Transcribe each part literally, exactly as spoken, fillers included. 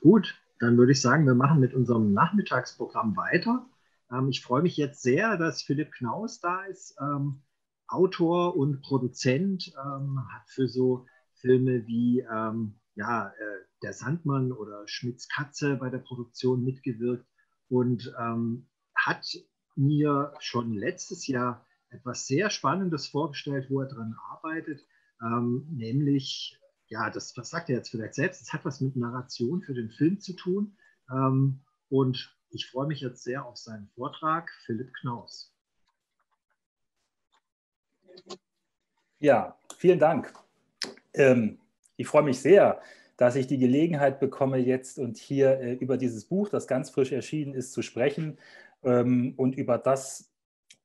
Gut, dann würde ich sagen, wir machen mit unserem Nachmittagsprogramm weiter. Ähm, ich freue mich jetzt sehr, dass Philipp Knauss da ist, ähm, Autor und Produzent, ähm, hat für so Filme wie ähm, ja, äh, Der Sandmann oder Schmidts Katze bei der Produktion mitgewirkt und ähm, hat mir schon letztes Jahr etwas sehr Spannendes vorgestellt, wo er dran arbeitet, ähm, nämlich, ja, das, das sagt er jetzt vielleicht selbst, es hat was mit Narration für den Film zu tun, ähm, und ich freue mich jetzt sehr auf seinen Vortrag, Philipp Knauss. Ja, vielen Dank. Ähm, ich freue mich sehr, dass ich die Gelegenheit bekomme, jetzt und hier äh, über dieses Buch, das ganz frisch erschienen ist, zu sprechen ähm, und über das,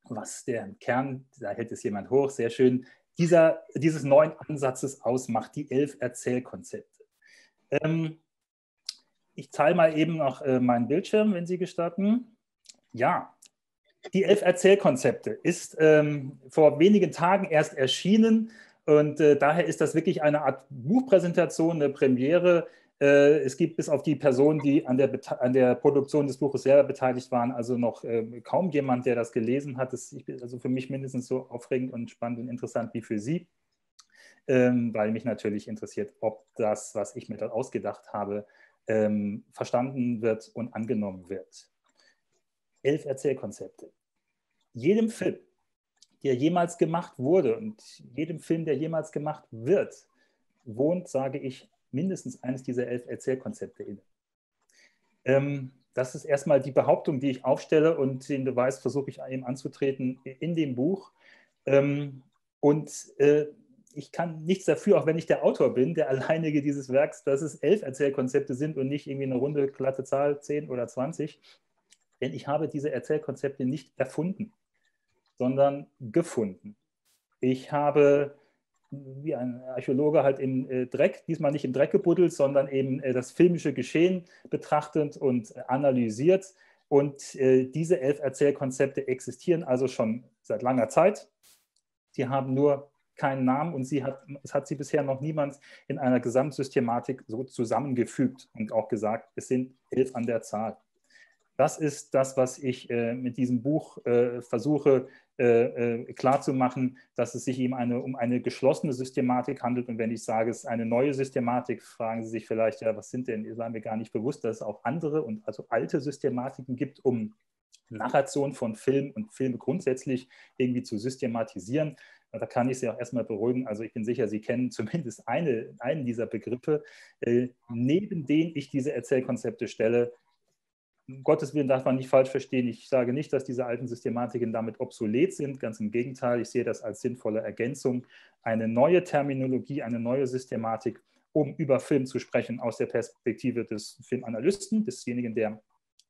was der Kern, da hält es jemand hoch, sehr schön, dieser, dieses neuen Ansatzes ausmacht, die elf Erzählkonzepte. Ähm, ich teile mal eben noch äh, meinen Bildschirm, wenn Sie gestatten. Ja, die elf Erzählkonzepte ist ähm, vor wenigen Tagen erst erschienen und äh, daher ist das wirklich eine Art Buchpräsentation, eine Premiere. Äh, es gibt bis auf die Personen, die an der, an der Produktion des Buches selber beteiligt waren, also noch äh, kaum jemand, der das gelesen hat. Das ist also für mich mindestens so aufregend und spannend und interessant wie für Sie, ähm, weil mich natürlich interessiert, ob das, was ich mir dort ausgedacht habe, ähm, verstanden wird und angenommen wird. Elf Erzählkonzepte. Jedem Film, der jemals gemacht wurde und jedem Film, der jemals gemacht wird, wohnt, sage ich, mindestens eines dieser elf Erzählkonzepte inne. Ähm, das ist erstmal die Behauptung, die ich aufstelle und den Beweis versuche ich eben anzutreten in dem Buch. Ähm, und äh, ich kann nichts dafür, auch wenn ich der Autor bin, der Alleinige dieses Werks, dass es elf Erzählkonzepte sind und nicht irgendwie eine runde, glatte Zahl, zehn oder zwanzig. Denn ich habe diese Erzählkonzepte nicht erfunden, sondern gefunden. Ich habe... wie ein Archäologe halt im äh, Dreck, diesmal nicht im Dreck gebuddelt, sondern eben äh, das filmische Geschehen betrachtend und analysiert. Und äh, diese elf Erzählkonzepte existieren also schon seit langer Zeit. Sie haben nur keinen Namen und sie hat, es hat sie bisher noch niemand in einer Gesamtsystematik so zusammengefügt und auch gesagt, es sind elf an der Zahl. Das ist das, was ich äh, mit diesem Buch äh, versuche äh, äh, klarzumachen, dass es sich eben eine, um eine geschlossene Systematik handelt. Und wenn ich sage, es ist eine neue Systematik, fragen Sie sich vielleicht, ja, was sind denn, seien wir gar nicht bewusst, dass es auch andere und also alte Systematiken gibt, um Narration von Film und Filme grundsätzlich irgendwie zu systematisieren. Da kann ich Sie auch erstmal beruhigen. Also ich bin sicher, Sie kennen zumindest eine, einen dieser Begriffe, äh, neben denen ich diese Erzählkonzepte stelle. Um Gottes Willen darf man nicht falsch verstehen. Ich sage nicht, dass diese alten Systematiken damit obsolet sind. Ganz im Gegenteil, ich sehe das als sinnvolle Ergänzung. Eine neue Terminologie, eine neue Systematik, um über Film zu sprechen, aus der Perspektive des Filmanalysten, desjenigen, der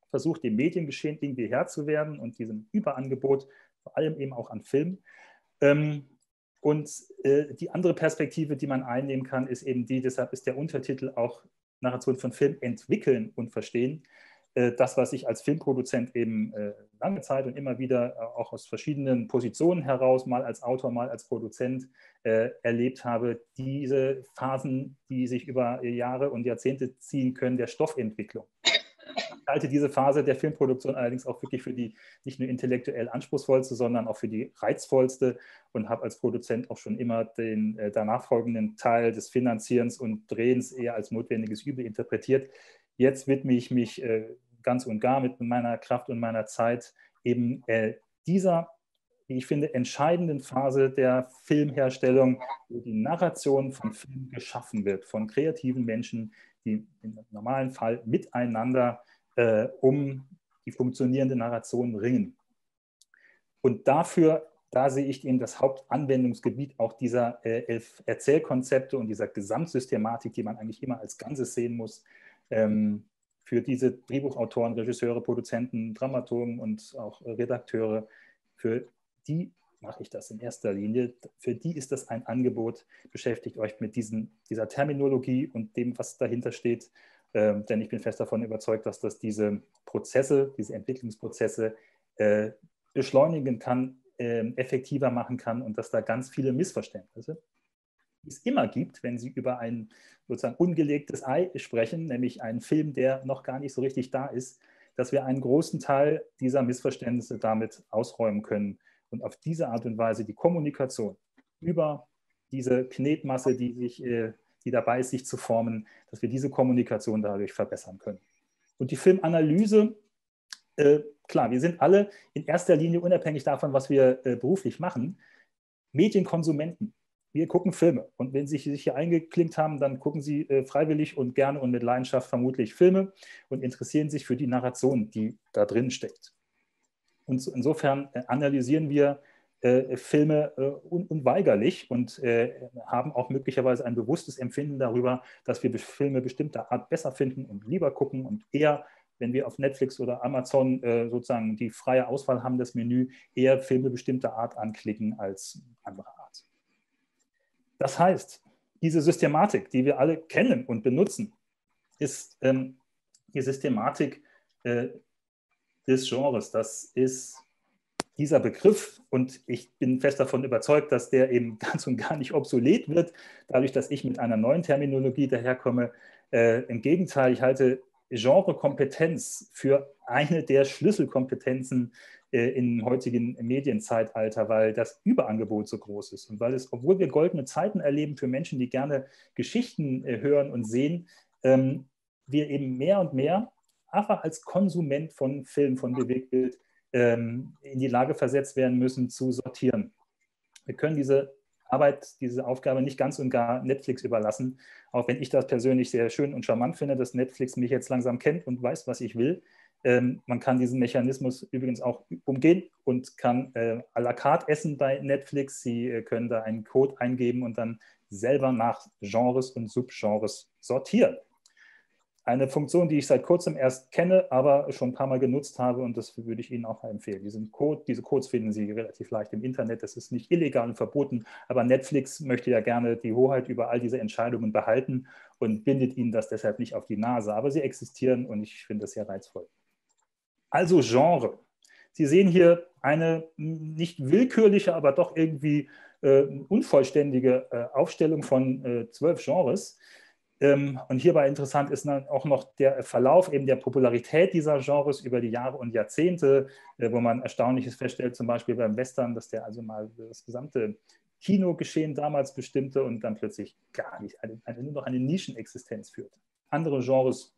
versucht, dem Mediengeschehen irgendwie Herr zu werden und diesem Überangebot, vor allem eben auch an Film. Und die andere Perspektive, die man einnehmen kann, ist eben die, deshalb ist der Untertitel auch Narration von Film entwickeln und verstehen. Das, was ich als Filmproduzent eben äh, lange Zeit und immer wieder äh, auch aus verschiedenen Positionen heraus, mal als Autor, mal als Produzent äh, erlebt habe, diese Phasen, die sich über Jahre und Jahrzehnte ziehen können, der Stoffentwicklung. Ich halte diese Phase der Filmproduktion allerdings auch wirklich für die nicht nur intellektuell anspruchsvollste, sondern auch für die reizvollste und habe als Produzent auch schon immer den äh, danach folgenden Teil des Finanzierens und Drehens eher als notwendiges Übel interpretiert. Jetzt widme ich mich äh, ganz und gar mit meiner Kraft und meiner Zeit eben äh, dieser, wie ich finde, entscheidenden Phase der Filmherstellung, wo die Narration von Film geschaffen wird, von kreativen Menschen, die im normalen Fall miteinander äh, um die funktionierende Narration ringen. Und dafür, da sehe ich eben das Hauptanwendungsgebiet auch dieser äh, elf Erzählkonzepte und dieser Gesamtsystematik, die man eigentlich immer als Ganzes sehen muss, für diese Drehbuchautoren, Regisseure, Produzenten, Dramaturgen und auch Redakteure, für die mache ich das in erster Linie. Für die ist das ein Angebot. Beschäftigt euch mit diesen, dieser Terminologie und dem, was dahinter steht. Ähm, denn ich bin fest davon überzeugt, dass das diese Prozesse, diese Entwicklungsprozesse äh, beschleunigen kann, äh, effektiver machen kann und dass da ganz viele Missverständnisse die es immer gibt, wenn Sie über ein sozusagen ungelegtes Ei sprechen, nämlich einen Film, der noch gar nicht so richtig da ist, dass wir einen großen Teil dieser Missverständnisse damit ausräumen können und auf diese Art und Weise die Kommunikation über diese Knetmasse, die, sich, die dabei ist, sich zu formen, dass wir diese Kommunikation dadurch verbessern können. Und die Filmanalyse, äh, klar, wir sind alle in erster Linie unabhängig davon, was wir äh, beruflich machen, Medienkonsumenten. Wir gucken Filme und wenn Sie sich hier eingeklinkt haben, dann gucken Sie äh, freiwillig und gerne und mit Leidenschaft vermutlich Filme und interessieren sich für die Narration, die da drin steckt. Und insofern analysieren wir äh, Filme äh, un unweigerlich und äh, haben auch möglicherweise ein bewusstes Empfinden darüber, dass wir Filme bestimmter Art besser finden und lieber gucken und eher, wenn wir auf Netflix oder Amazon äh, sozusagen die freie Auswahl haben, das Menü, eher Filme bestimmter Art anklicken als andere Art. Das heißt, diese Systematik, die wir alle kennen und benutzen, ist ähm, die Systematik äh, des Genres. Das ist dieser Begriff und ich bin fest davon überzeugt, dass der eben ganz und gar nicht obsolet wird, dadurch, dass ich mit einer neuen Terminologie daherkomme. Äh, im Gegenteil, ich halte Genrekompetenz für eine der Schlüsselkompetenzen äh, im heutigen Medienzeitalter, weil das Überangebot so groß ist und weil es, obwohl wir goldene Zeiten erleben für Menschen, die gerne Geschichten äh, hören und sehen, ähm, wir eben mehr und mehr einfach als Konsument von Film, von Bewegtbild ähm, in die Lage versetzt werden müssen, zu sortieren. Wir können diese Arbeit, diese Aufgabe nicht ganz und gar Netflix überlassen, auch wenn ich das persönlich sehr schön und charmant finde, dass Netflix mich jetzt langsam kennt und weiß, was ich will. Ähm, man kann diesen Mechanismus übrigens auch umgehen und kann äh, à la carte essen bei Netflix. Sie äh, können da einen Code eingeben und dann selber nach Genres und Subgenres sortieren. Eine Funktion, die ich seit kurzem erst kenne, aber schon ein paar Mal genutzt habe und das würde ich Ihnen auch empfehlen. Diesen Code, diese Codes finden Sie relativ leicht im Internet, das ist nicht illegal und verboten, aber Netflix möchte ja gerne die Hoheit über all diese Entscheidungen behalten und bindet Ihnen das deshalb nicht auf die Nase, aber sie existieren und ich finde das sehr reizvoll. Also Genre. Sie sehen hier eine nicht willkürliche, aber doch irgendwie äh, unvollständige äh, Aufstellung von äh, zwölf Genres. Und hierbei interessant ist dann auch noch der Verlauf eben der Popularität dieser Genres über die Jahre und Jahrzehnte, wo man Erstaunliches feststellt, zum Beispiel beim Western, dass der also mal das gesamte Kinogeschehen damals bestimmte und dann plötzlich gar nicht, also nur noch eine Nischenexistenz führt. Andere Genres,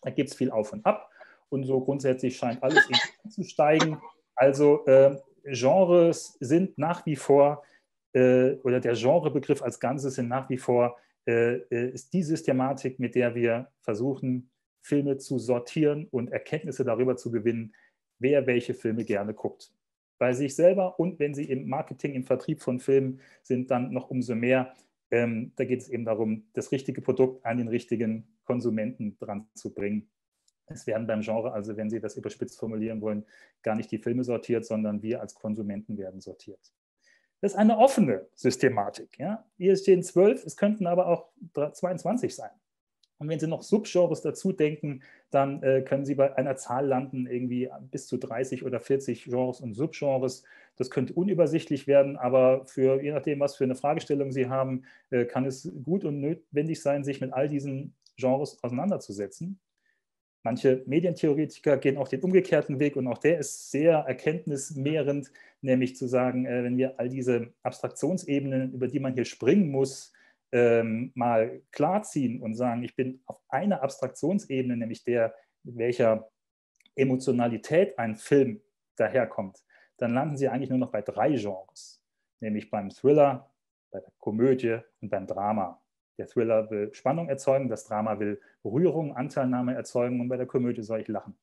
da gibt es viel auf und ab und so grundsätzlich scheint alles zu steigen. Also äh, Genres sind nach wie vor, äh, oder der Genrebegriff als Ganzes sind nach wie vor ist die Systematik, mit der wir versuchen, Filme zu sortieren und Erkenntnisse darüber zu gewinnen, wer welche Filme gerne guckt. Bei sich selber und wenn sie im Marketing, im Vertrieb von Filmen sind, dann noch umso mehr. Ähm, da geht es eben darum, das richtige Produkt an den richtigen Konsumenten dran zu bringen. Es werden beim Genre, also wenn Sie das überspitzt formulieren wollen, gar nicht die Filme sortiert, sondern wir als Konsumenten werden sortiert. Das ist eine offene Systematik. Ja? Hier stehen zwölf, es könnten aber auch zweiundzwanzig sein. Und wenn Sie noch Subgenres dazu denken, dann äh, können Sie bei einer Zahl landen, irgendwie bis zu dreißig oder vierzig Genres und Subgenres. Das könnte unübersichtlich werden, aber für, je nachdem, was für eine Fragestellung Sie haben, äh, kann es gut und notwendig sein, sich mit all diesen Genres auseinanderzusetzen. Manche Medientheoretiker gehen auch den umgekehrten Weg und auch der ist sehr erkenntnismehrend, nämlich zu sagen, wenn wir all diese Abstraktionsebenen, über die man hier springen muss, mal klarziehen und sagen, ich bin auf einer Abstraktionsebene, nämlich der, mit welcher Emotionalität ein Film daherkommt, dann landen Sie eigentlich nur noch bei drei Genres, nämlich beim Thriller, bei der Komödie und beim Drama. Der Thriller will Spannung erzeugen, das Drama will Rührung, Anteilnahme erzeugen und bei der Komödie soll ich lachen.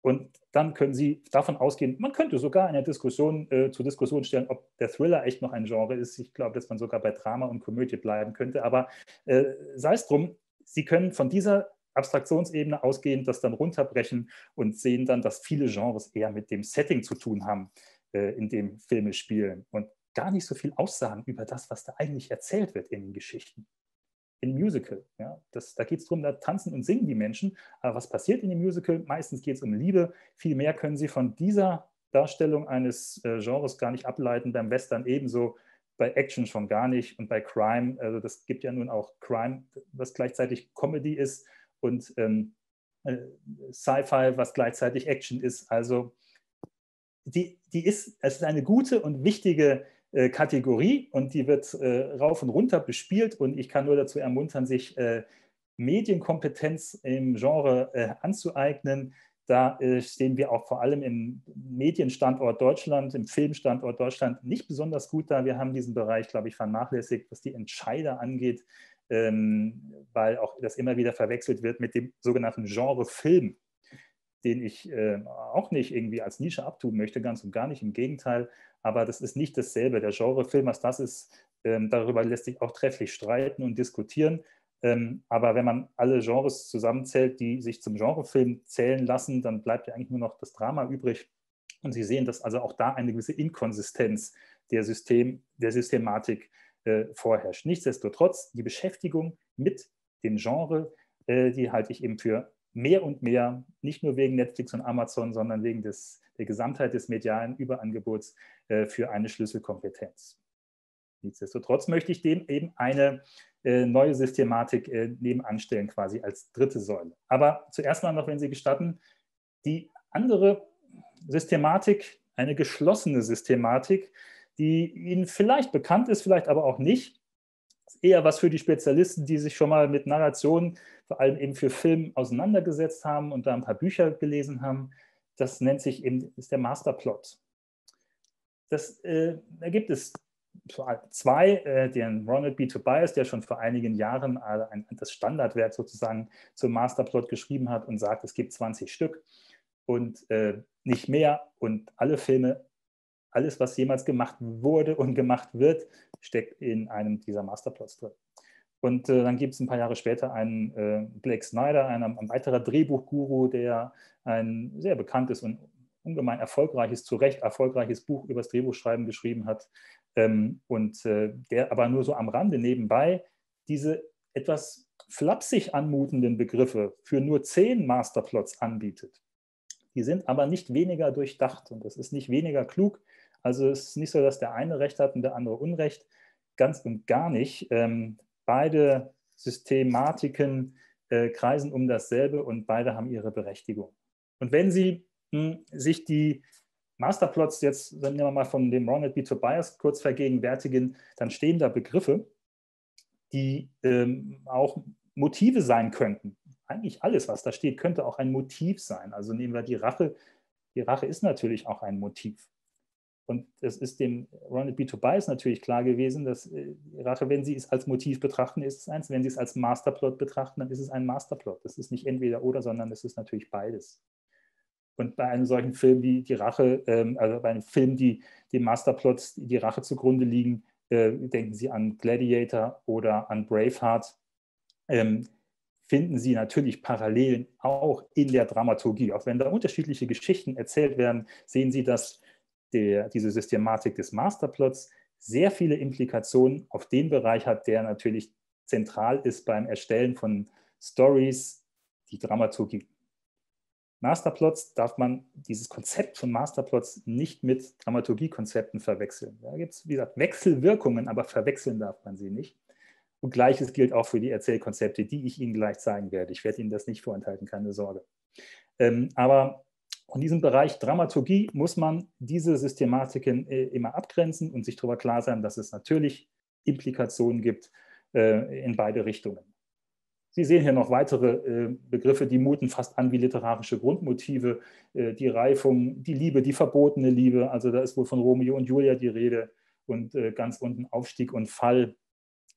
Und dann können Sie davon ausgehen, man könnte sogar in der Diskussion äh, zur Diskussion stellen, ob der Thriller echt noch ein Genre ist. Ich glaube, dass man sogar bei Drama und Komödie bleiben könnte, aber äh, sei es drum, Sie können von dieser Abstraktionsebene ausgehend das dann runterbrechen und sehen dann, dass viele Genres eher mit dem Setting zu tun haben, äh, in dem Filme spielen und gar nicht so viel aussagen über das, was da eigentlich erzählt wird in den Geschichten. In Musical, ja, das, da geht es darum, da tanzen und singen die Menschen, aber was passiert in dem Musical? Meistens geht es um Liebe, viel mehr können Sie von dieser Darstellung eines äh, Genres gar nicht ableiten, beim Western ebenso, bei Action schon gar nicht und bei Crime, also das gibt ja nun auch Crime, was gleichzeitig Comedy ist und ähm, äh, Sci-Fi, was gleichzeitig Action ist. Also die, die ist, es ist eine gute und wichtige äh, Kategorie und die wird äh, rauf und runter bespielt und ich kann nur dazu ermuntern, sich äh, Medienkompetenz im Genre äh, anzueignen. Da äh, stehen wir auch vor allem im Medienstandort Deutschland, im Filmstandort Deutschland nicht besonders gut da. Wir haben diesen Bereich, glaube ich, vernachlässigt, was die Entscheider angeht, ähm, weil auch das immer wieder verwechselt wird mit dem sogenannten Genre Film, den ich äh, auch nicht irgendwie als Nische abtun möchte, ganz und gar nicht, im Gegenteil. Aber das ist nicht dasselbe. Der Genre Film, was das ist, ähm, darüber lässt sich auch trefflich streiten und diskutieren. Ähm, aber wenn man alle Genres zusammenzählt, die sich zum Genrefilm zählen lassen, dann bleibt ja eigentlich nur noch das Drama übrig. Und Sie sehen, dass also auch da eine gewisse Inkonsistenz der, System, der Systematik äh, vorherrscht. Nichtsdestotrotz, die Beschäftigung mit dem Genre, äh, die halte ich eben für mehr und mehr, nicht nur wegen Netflix und Amazon, sondern wegen des, der Gesamtheit des medialen Überangebots äh, für eine Schlüsselkompetenz. Nichtsdestotrotz möchte ich dem eben eine äh, neue Systematik äh, nebenanstellen, quasi als dritte Säule. Aber zuerst mal noch, wenn Sie gestatten, die andere Systematik, eine geschlossene Systematik, die Ihnen vielleicht bekannt ist, vielleicht aber auch nicht, ist eher was für die Spezialisten, die sich schon mal mit Narrationen, vor allem eben für Film, auseinandergesetzt haben und da ein paar Bücher gelesen haben. Das nennt sich eben, ist der Masterplot. Das, äh, da gibt es zwei, äh, den Ronald B. Tobias, der schon vor einigen Jahren äh, ein, das Standardwerk sozusagen zum Masterplot geschrieben hat und sagt, es gibt zwanzig Stück und äh, nicht mehr und alle Filme, alles, was jemals gemacht wurde und gemacht wird, steckt in einem dieser Masterplots drin. Und äh, dann gibt es ein paar Jahre später einen äh, Blake Snyder, einen, einen weiterer Drehbuchguru, der ein sehr bekanntes und ungemein erfolgreiches, zu Recht erfolgreiches Buch über das Drehbuchschreiben geschrieben hat ähm, und äh, der aber nur so am Rande nebenbei diese etwas flapsig anmutenden Begriffe für nur zehn Masterplots anbietet. Die sind aber nicht weniger durchdacht und das ist nicht weniger klug. Also es ist nicht so, dass der eine Recht hat und der andere Unrecht, ganz und gar nicht. Ähm, beide Systematiken äh, kreisen um dasselbe und beide haben ihre Berechtigung. Und wenn Sie sich die Masterplots jetzt, nehmen wir mal von dem Ronald B. Tobias kurz vergegenwärtigen, dann stehen da Begriffe, die ähm, auch Motive sein könnten. Eigentlich alles, was da steht, könnte auch ein Motiv sein. Also nehmen wir die Rache. Die Rache ist natürlich auch ein Motiv. Und es ist dem Ronald B. Tobias natürlich klar gewesen, dass äh, Rache, wenn Sie es als Motiv betrachten, ist es eins. Wenn Sie es als Masterplot betrachten, dann ist es ein Masterplot. Das ist nicht entweder oder, sondern es ist natürlich beides. Und bei einem solchen Film, die die Rache, ähm, also bei einem Film, die dem Masterplot die Rache zugrunde liegen, äh, denken Sie an Gladiator oder an Braveheart, ähm, finden Sie natürlich Parallelen auch in der Dramaturgie. Auch wenn da unterschiedliche Geschichten erzählt werden, sehen Sie, dass der, diese Systematik des Masterplots sehr viele Implikationen auf den Bereich hat, der natürlich zentral ist beim Erstellen von Stories, die Dramaturgie. Masterplots darf man, dieses Konzept von Masterplots nicht mit Dramaturgiekonzepten verwechseln. Da gibt es, wie gesagt, Wechselwirkungen, aber verwechseln darf man sie nicht. Und Gleiches gilt auch für die Erzählkonzepte, die ich Ihnen gleich zeigen werde. Ich werde Ihnen das nicht vorenthalten, keine Sorge. Ähm, aber in diesem Bereich Dramaturgie muss man diese Systematiken äh, immer abgrenzen und sich darüber klar sein, dass es natürlich Implikationen gibt äh, in beide Richtungen. Sie sehen hier noch weitere äh, Begriffe, die muten fast an wie literarische Grundmotive, äh, die Reifung, die Liebe, die verbotene Liebe, also da ist wohl von Romeo und Julia die Rede und äh, ganz unten Aufstieg und Fall,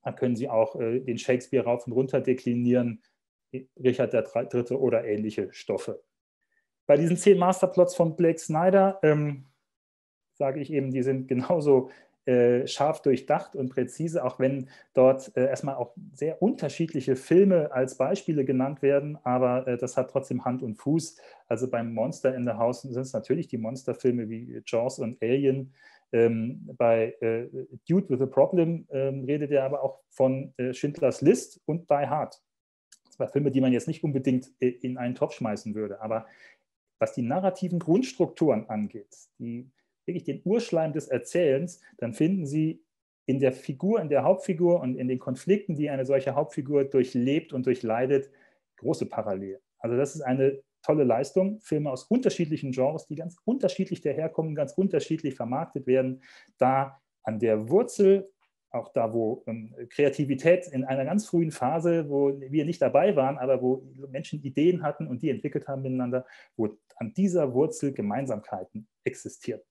da können Sie auch äh, den Shakespeare rauf und runter deklinieren, Richard der Dritte oder ähnliche Stoffe. Bei diesen zehn Masterplots von Blake Snyder, ähm, sage ich eben, die sind genauso Äh, scharf durchdacht und präzise, auch wenn dort äh, erstmal auch sehr unterschiedliche Filme als Beispiele genannt werden, aber äh, das hat trotzdem Hand und Fuß. Also beim Monster in the House sind es natürlich die Monsterfilme wie Jaws und Alien. Ähm, bei äh, Dude with a Problem ähm, redet er aber auch von äh, Schindlers List und Die Hard. Zwei Filme, die man jetzt nicht unbedingt äh, in einen Topf schmeißen würde, aber was die narrativen Grundstrukturen angeht, die wirklich den Urschleim des Erzählens, dann finden Sie in der Figur, in der Hauptfigur und in den Konflikten, die eine solche Hauptfigur durchlebt und durchleidet, große Parallelen. Also das ist eine tolle Leistung. Filme aus unterschiedlichen Genres, die ganz unterschiedlich daherkommen, ganz unterschiedlich vermarktet werden, da an der Wurzel, auch da, wo ähm, Kreativität in einer ganz frühen Phase, wo wir nicht dabei waren, aber wo Menschen Ideen hatten und die entwickelt haben miteinander, wo an dieser Wurzel Gemeinsamkeiten existieren.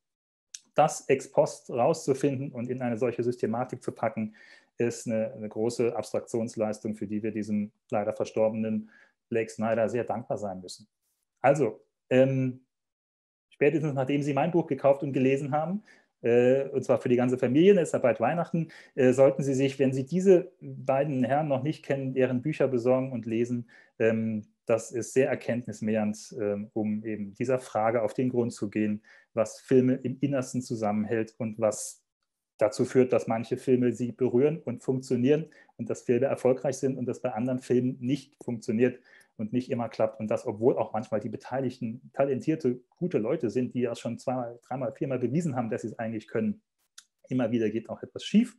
Das ex post rauszufinden und in eine solche Systematik zu packen, ist eine, eine große Abstraktionsleistung, für die wir diesem leider verstorbenen Blake Snyder sehr dankbar sein müssen. Also, ähm, spätestens nachdem Sie mein Buch gekauft und gelesen haben, äh, und zwar für die ganze Familie, es ist ja bald Weihnachten, äh, sollten Sie sich, wenn Sie diese beiden Herren noch nicht kennen, deren Bücher besorgen und lesen. ähm, Das ist sehr erkenntnismehrend, um eben dieser Frage auf den Grund zu gehen, was Filme im Innersten zusammenhält und was dazu führt, dass manche Filme sie berühren und funktionieren und dass Filme erfolgreich sind und das bei anderen Filmen nicht funktioniert und nicht immer klappt. Und das, obwohl auch manchmal die Beteiligten talentierte, gute Leute sind, die ja schon zweimal, dreimal, viermal bewiesen haben, dass sie es eigentlich können. Immer wieder geht auch etwas schief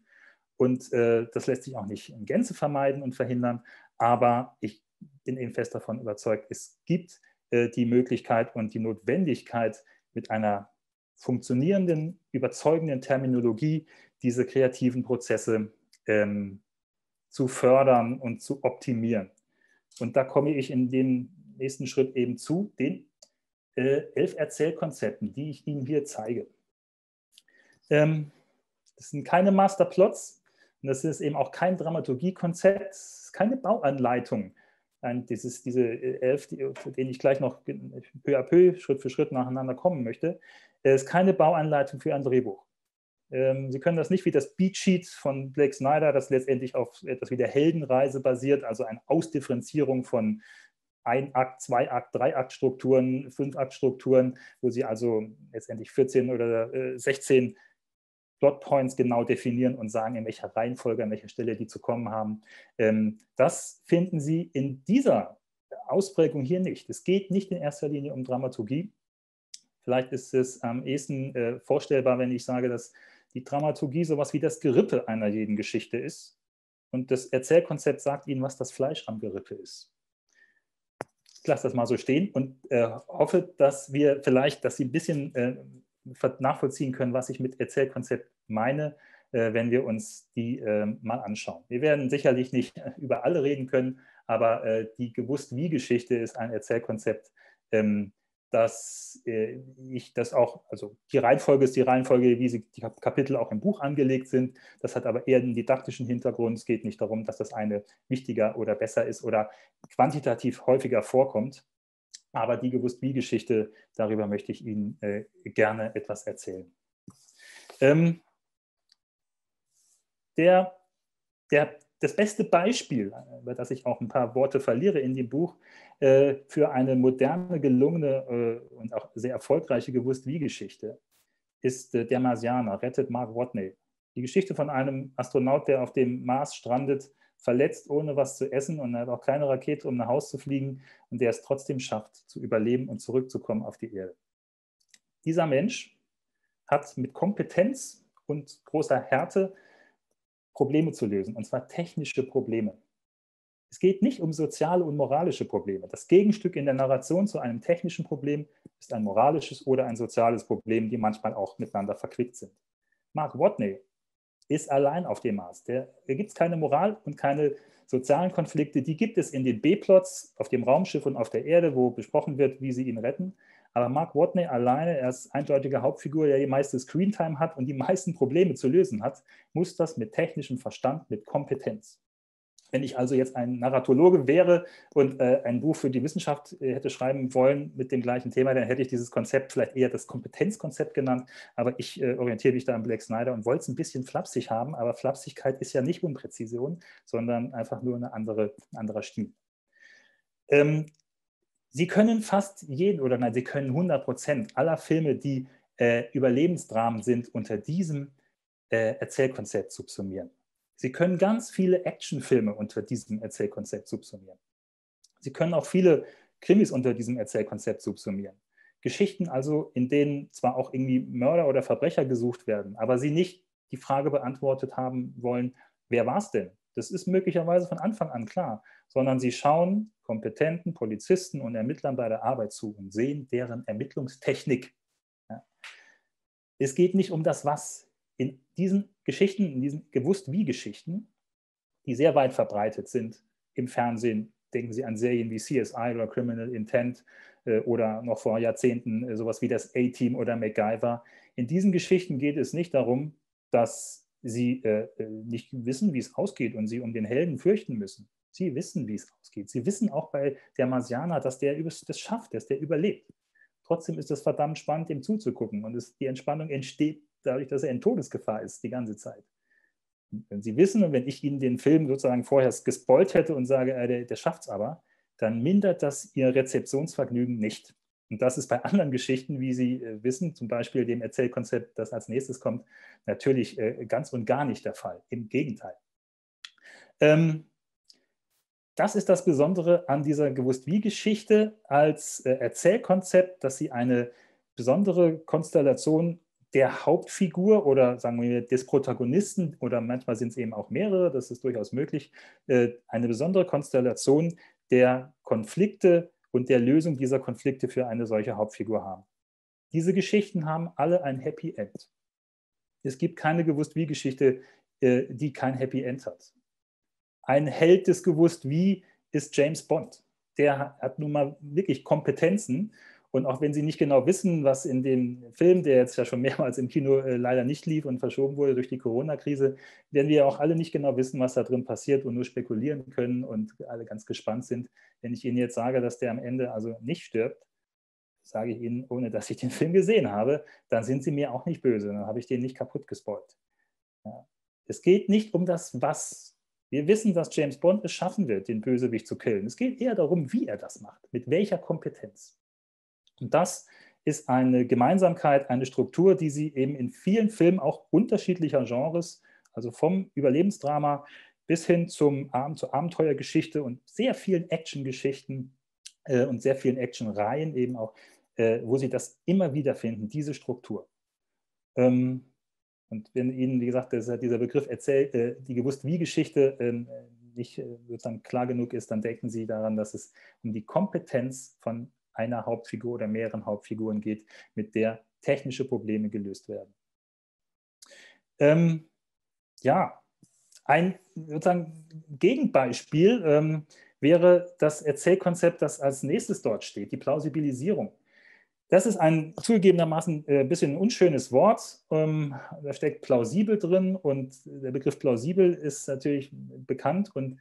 und äh, das lässt sich auch nicht in Gänze vermeiden und verhindern. Aber ich bin eben fest davon überzeugt, es gibt äh, die Möglichkeit und die Notwendigkeit, mit einer funktionierenden, überzeugenden Terminologie diese kreativen Prozesse ähm, zu fördern und zu optimieren. Und da komme ich in dem nächsten Schritt eben zu den äh, elf Erzählkonzepten, die ich Ihnen hier zeige. Ähm, das sind keine Masterplots, und das ist eben auch kein Dramaturgiekonzept, keine Bauanleitung. Ein, dieses, diese elf, die, zu denen ich gleich noch peu à peu, Schritt für Schritt nacheinander kommen möchte, ist keine Bauanleitung für ein Drehbuch. Ähm, Sie können das nicht wie das Beatsheet von Blake Snyder, das letztendlich auf etwas wie der Heldenreise basiert, also eine Ausdifferenzierung von Ein-Akt-, Zwei-Akt-, Drei-Akt-Strukturen, Fünf-Akt-Strukturen, wo Sie also letztendlich vierzehn oder äh, sechzehn Plotpoints genau definieren und sagen, in welcher Reihenfolge, an welcher Stelle die zu kommen haben. Das finden Sie in dieser Ausprägung hier nicht. Es geht nicht in erster Linie um Dramaturgie. Vielleicht ist es am ehesten vorstellbar, wenn ich sage, dass die Dramaturgie sowas wie das Gerippe einer jeden Geschichte ist und das Erzählkonzept sagt Ihnen, was das Fleisch am Gerippe ist. Ich lasse das mal so stehen und hoffe, dass wir vielleicht, dass Sie ein bisschen nachvollziehen können, was ich mit Erzählkonzept meine, äh, wenn wir uns die äh, mal anschauen. Wir werden sicherlich nicht über alle reden können, aber äh, die Gewusst-Wie-Geschichte ist ein Erzählkonzept, ähm, dass äh, ich das auch, also die Reihenfolge ist die Reihenfolge, wie sie, die Kapitel auch im Buch angelegt sind. Das hat aber eher einen didaktischen Hintergrund. Es geht nicht darum, dass das eine wichtiger oder besser ist oder quantitativ häufiger vorkommt. Aber die Gewusst-Wie-Geschichte, darüber möchte ich Ihnen äh, gerne etwas erzählen. Ähm, der, der, das beste Beispiel, über das ich auch ein paar Worte verliere in dem Buch, äh, für eine moderne, gelungene äh, und auch sehr erfolgreiche Gewusst-Wie-Geschichte ist äh, Der Marsianer, rettet Mark Watney. Die Geschichte von einem Astronaut, der auf dem Mars strandet, verletzt, ohne was zu essen, und er hat auch keine Rakete, um nach Hause zu fliegen, und der es trotzdem schafft, zu überleben und zurückzukommen auf die Erde. Dieser Mensch hat mit Kompetenz und großer Härte Probleme zu lösen, und zwar technische Probleme. Es geht nicht um soziale und moralische Probleme. Das Gegenstück in der Narration zu einem technischen Problem ist ein moralisches oder ein soziales Problem, die manchmal auch miteinander verquickt sind. Mark Watney ist allein auf dem Mars. Da gibt es keine Moral und keine sozialen Konflikte. Die gibt es in den B-Plots auf dem Raumschiff und auf der Erde, wo besprochen wird, wie sie ihn retten. Aber Mark Watney alleine, er ist eindeutige Hauptfigur, der die meiste Screentime hat und die meisten Probleme zu lösen hat, muss das mit technischem Verstand, mit Kompetenz. Wenn ich also jetzt ein Narratologe wäre und äh, ein Buch für die Wissenschaft äh, hätte schreiben wollen mit dem gleichen Thema, dann hätte ich dieses Konzept vielleicht eher das Kompetenzkonzept genannt, aber ich äh, orientiere mich da an Blake Snyder und wollte es ein bisschen flapsig haben, aber Flapsigkeit ist ja nicht Unpräzision, sondern einfach nur eine andere, ein anderer Stil. Ähm, Sie können fast jeden, oder nein, Sie können hundert Prozent aller Filme, die äh, Überlebensdramen sind, unter diesem äh, Erzählkonzept subsumieren. Sie können ganz viele Actionfilme unter diesem Erzählkonzept subsumieren. Sie können auch viele Krimis unter diesem Erzählkonzept subsumieren. Geschichten also, in denen zwar auch irgendwie Mörder oder Verbrecher gesucht werden, aber sie nicht die Frage beantwortet haben wollen, wer war es denn? Das ist möglicherweise von Anfang an klar, sondern sie schauen kompetenten Polizisten und Ermittlern bei der Arbeit zu und sehen deren Ermittlungstechnik. Ja. Es geht nicht um das Was. In diesen Geschichten, in diesen Gewusst-Wie-Geschichten, die sehr weit verbreitet sind im Fernsehen, denken Sie an Serien wie C S I oder Criminal Intent äh, oder noch vor Jahrzehnten äh, sowas wie das A-Team oder MacGyver. In diesen Geschichten geht es nicht darum, dass Sie äh, nicht wissen, wie es ausgeht und Sie um den Helden fürchten müssen. Sie wissen, wie es ausgeht. Sie wissen auch bei der Marsianer, dass der das schafft, dass der überlebt. Trotzdem ist es verdammt spannend, ihm zuzugucken. Und es, die Entspannung entsteht dadurch, dass er in Todesgefahr ist die ganze Zeit. Wenn Sie wissen, und wenn ich Ihnen den Film sozusagen vorher gespoilt hätte und sage, äh, der, der schafft es aber, dann mindert das Ihr Rezeptionsvergnügen nicht. Und das ist bei anderen Geschichten, wie Sie äh, wissen, zum Beispiel dem Erzählkonzept, das als nächstes kommt, natürlich äh, ganz und gar nicht der Fall. Im Gegenteil. Ähm, das ist das Besondere an dieser Gewusst-Wie-Geschichte als äh, Erzählkonzept, dass sie eine besondere Konstellation der Hauptfigur oder sagen wir des Protagonisten oder manchmal sind es eben auch mehrere, das ist durchaus möglich, eine besondere Konstellation der Konflikte und der Lösung dieser Konflikte für eine solche Hauptfigur haben. Diese Geschichten haben alle ein Happy End. Es gibt keine Gewusst-Wie-Geschichte, die kein Happy End hat. Ein Held des Gewusst-Wie ist James Bond. Der hat nun mal wirklich Kompetenzen. Und auch wenn Sie nicht genau wissen, was in dem Film, der jetzt ja schon mehrmals im Kino äh, leider nicht lief und verschoben wurde durch die Corona-Krise, werden wir auch alle nicht genau wissen, was da drin passiert und nur spekulieren können und alle ganz gespannt sind. Wenn ich Ihnen jetzt sage, dass der am Ende also nicht stirbt, sage ich Ihnen, ohne dass ich den Film gesehen habe, dann sind Sie mir auch nicht böse, dann habe ich den nicht kaputt gespoilt. Ja. Es geht nicht um das Was. Wir wissen, dass James Bond es schaffen wird, den Bösewicht zu killen. Es geht eher darum, wie er das macht, mit welcher Kompetenz. Und das ist eine Gemeinsamkeit, eine Struktur, die Sie eben in vielen Filmen auch unterschiedlicher Genres, also vom Überlebensdrama bis hin zum, zur Abenteuergeschichte und sehr vielen Actiongeschichten äh, und sehr vielen Actionreihen eben auch, äh, wo Sie das immer wieder finden, diese Struktur. Ähm, und wenn Ihnen, wie gesagt, dieser Begriff erzählt, äh, die Gewusst-Wie-Geschichte äh, nicht äh, sozusagen klar genug ist, dann denken Sie daran, dass es um die Kompetenz von einer Hauptfigur oder mehreren Hauptfiguren geht, mit der technische Probleme gelöst werden. Ähm, ja, ein sozusagen Gegenbeispiel ähm, wäre das Erzählkonzept, das als nächstes dort steht, die Plausibilisierung. Das ist ein zugegebenermaßen ein äh, bisschen ein unschönes Wort. Ähm, da steckt plausibel drin und der Begriff plausibel ist natürlich bekannt und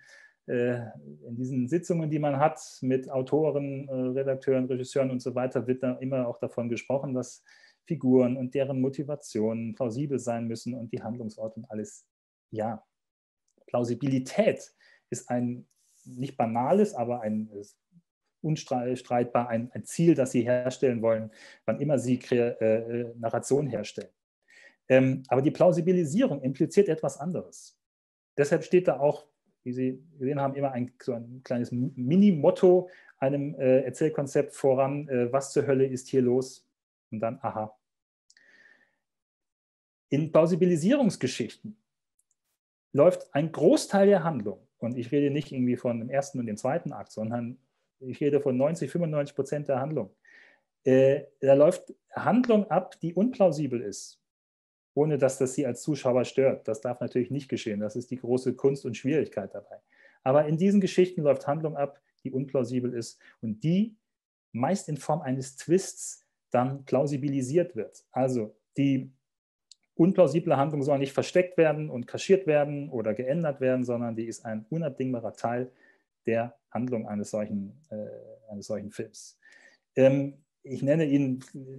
in diesen Sitzungen, die man hat mit Autoren, Redakteuren, Regisseuren und so weiter, wird da immer auch davon gesprochen, dass Figuren und deren Motivationen plausibel sein müssen und die Handlungsorte und alles. Ja, Plausibilität ist ein nicht banales, aber ein unstreitbar ein, ein Ziel, das Sie herstellen wollen, wann immer Sie äh, Narration herstellen. Ähm, aber die Plausibilisierung impliziert etwas anderes. Deshalb steht da auch, wie Sie gesehen haben, immer ein, so ein kleines Mini-Motto einem äh, Erzählkonzept voran, äh, was zur Hölle ist hier los? Und dann, aha. In Plausibilisierungsgeschichten läuft ein Großteil der Handlung, und ich rede nicht irgendwie von dem ersten und dem zweiten Akt, sondern ich rede von neunzig, fünfundneunzig Prozent der Handlung. Äh, da läuft Handlung ab, die unplausibel ist, ohne dass das Sie als Zuschauer stört. Das darf natürlich nicht geschehen. Das ist die große Kunst und Schwierigkeit dabei. Aber in diesen Geschichten läuft Handlung ab, die unplausibel ist und die meist in Form eines Twists dann plausibilisiert wird. Also die unplausible Handlung soll nicht versteckt werden und kaschiert werden oder geändert werden, sondern die ist ein unabdingbarer Teil der Handlung eines solchen, äh, eines solchen Films. Ähm, Ich nenne Ihnen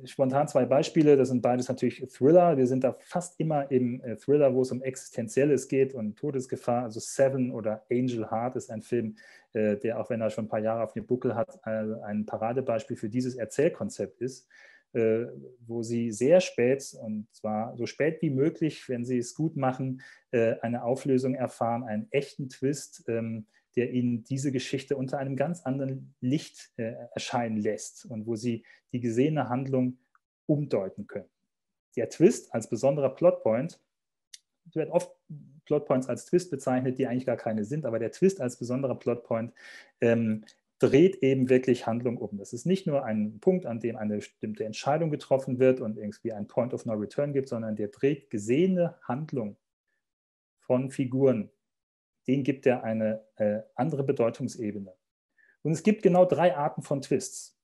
spontan zwei Beispiele, das sind beides natürlich Thriller. Wir sind da fast immer im Thriller, wo es um Existenzielles geht und Todesgefahr. Also Seven oder Angel Heart ist ein Film, der, auch wenn er schon ein paar Jahre auf dem Buckel hat, ein Paradebeispiel für dieses Erzählkonzept ist, wo Sie sehr spät, und zwar so spät wie möglich, wenn Sie es gut machen, eine Auflösung erfahren, einen echten Twist, der Ihnen diese Geschichte unter einem ganz anderen Licht äh, erscheinen lässt und wo Sie die gesehene Handlung umdeuten können. Der Twist als besonderer Plotpoint wird oft Plotpoints als Twist bezeichnet, die eigentlich gar keine sind, aber der Twist als besonderer Plotpoint ähm, dreht eben wirklich Handlung um. Das ist nicht nur ein Punkt, an dem eine bestimmte Entscheidung getroffen wird und irgendwie ein Point of No Return gibt, sondern der dreht gesehene Handlung von Figuren. Den gibt er eine äh, andere Bedeutungsebene. Und es gibt genau drei Arten von Twists.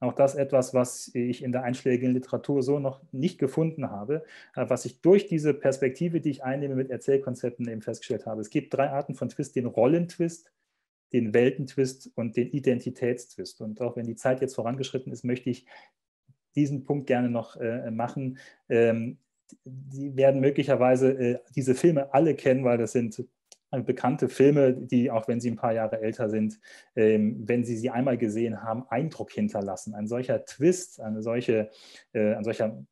Auch das etwas, was ich in der einschlägigen Literatur so noch nicht gefunden habe, was ich durch diese Perspektive, die ich einnehme mit Erzählkonzepten, eben festgestellt habe. Es gibt drei Arten von Twist, den Rollentwist, den Weltentwist und den Identitätstwist. Und auch wenn die Zeit jetzt vorangeschritten ist, möchte ich diesen Punkt gerne noch äh, machen. Ähm, die werden möglicherweise äh, diese Filme alle kennen, weil das sind bekannte Filme, die, auch wenn sie ein paar Jahre älter sind, ähm, wenn sie sie einmal gesehen haben, Eindruck hinterlassen. Ein solcher Twist, eine solche, äh, ein solcher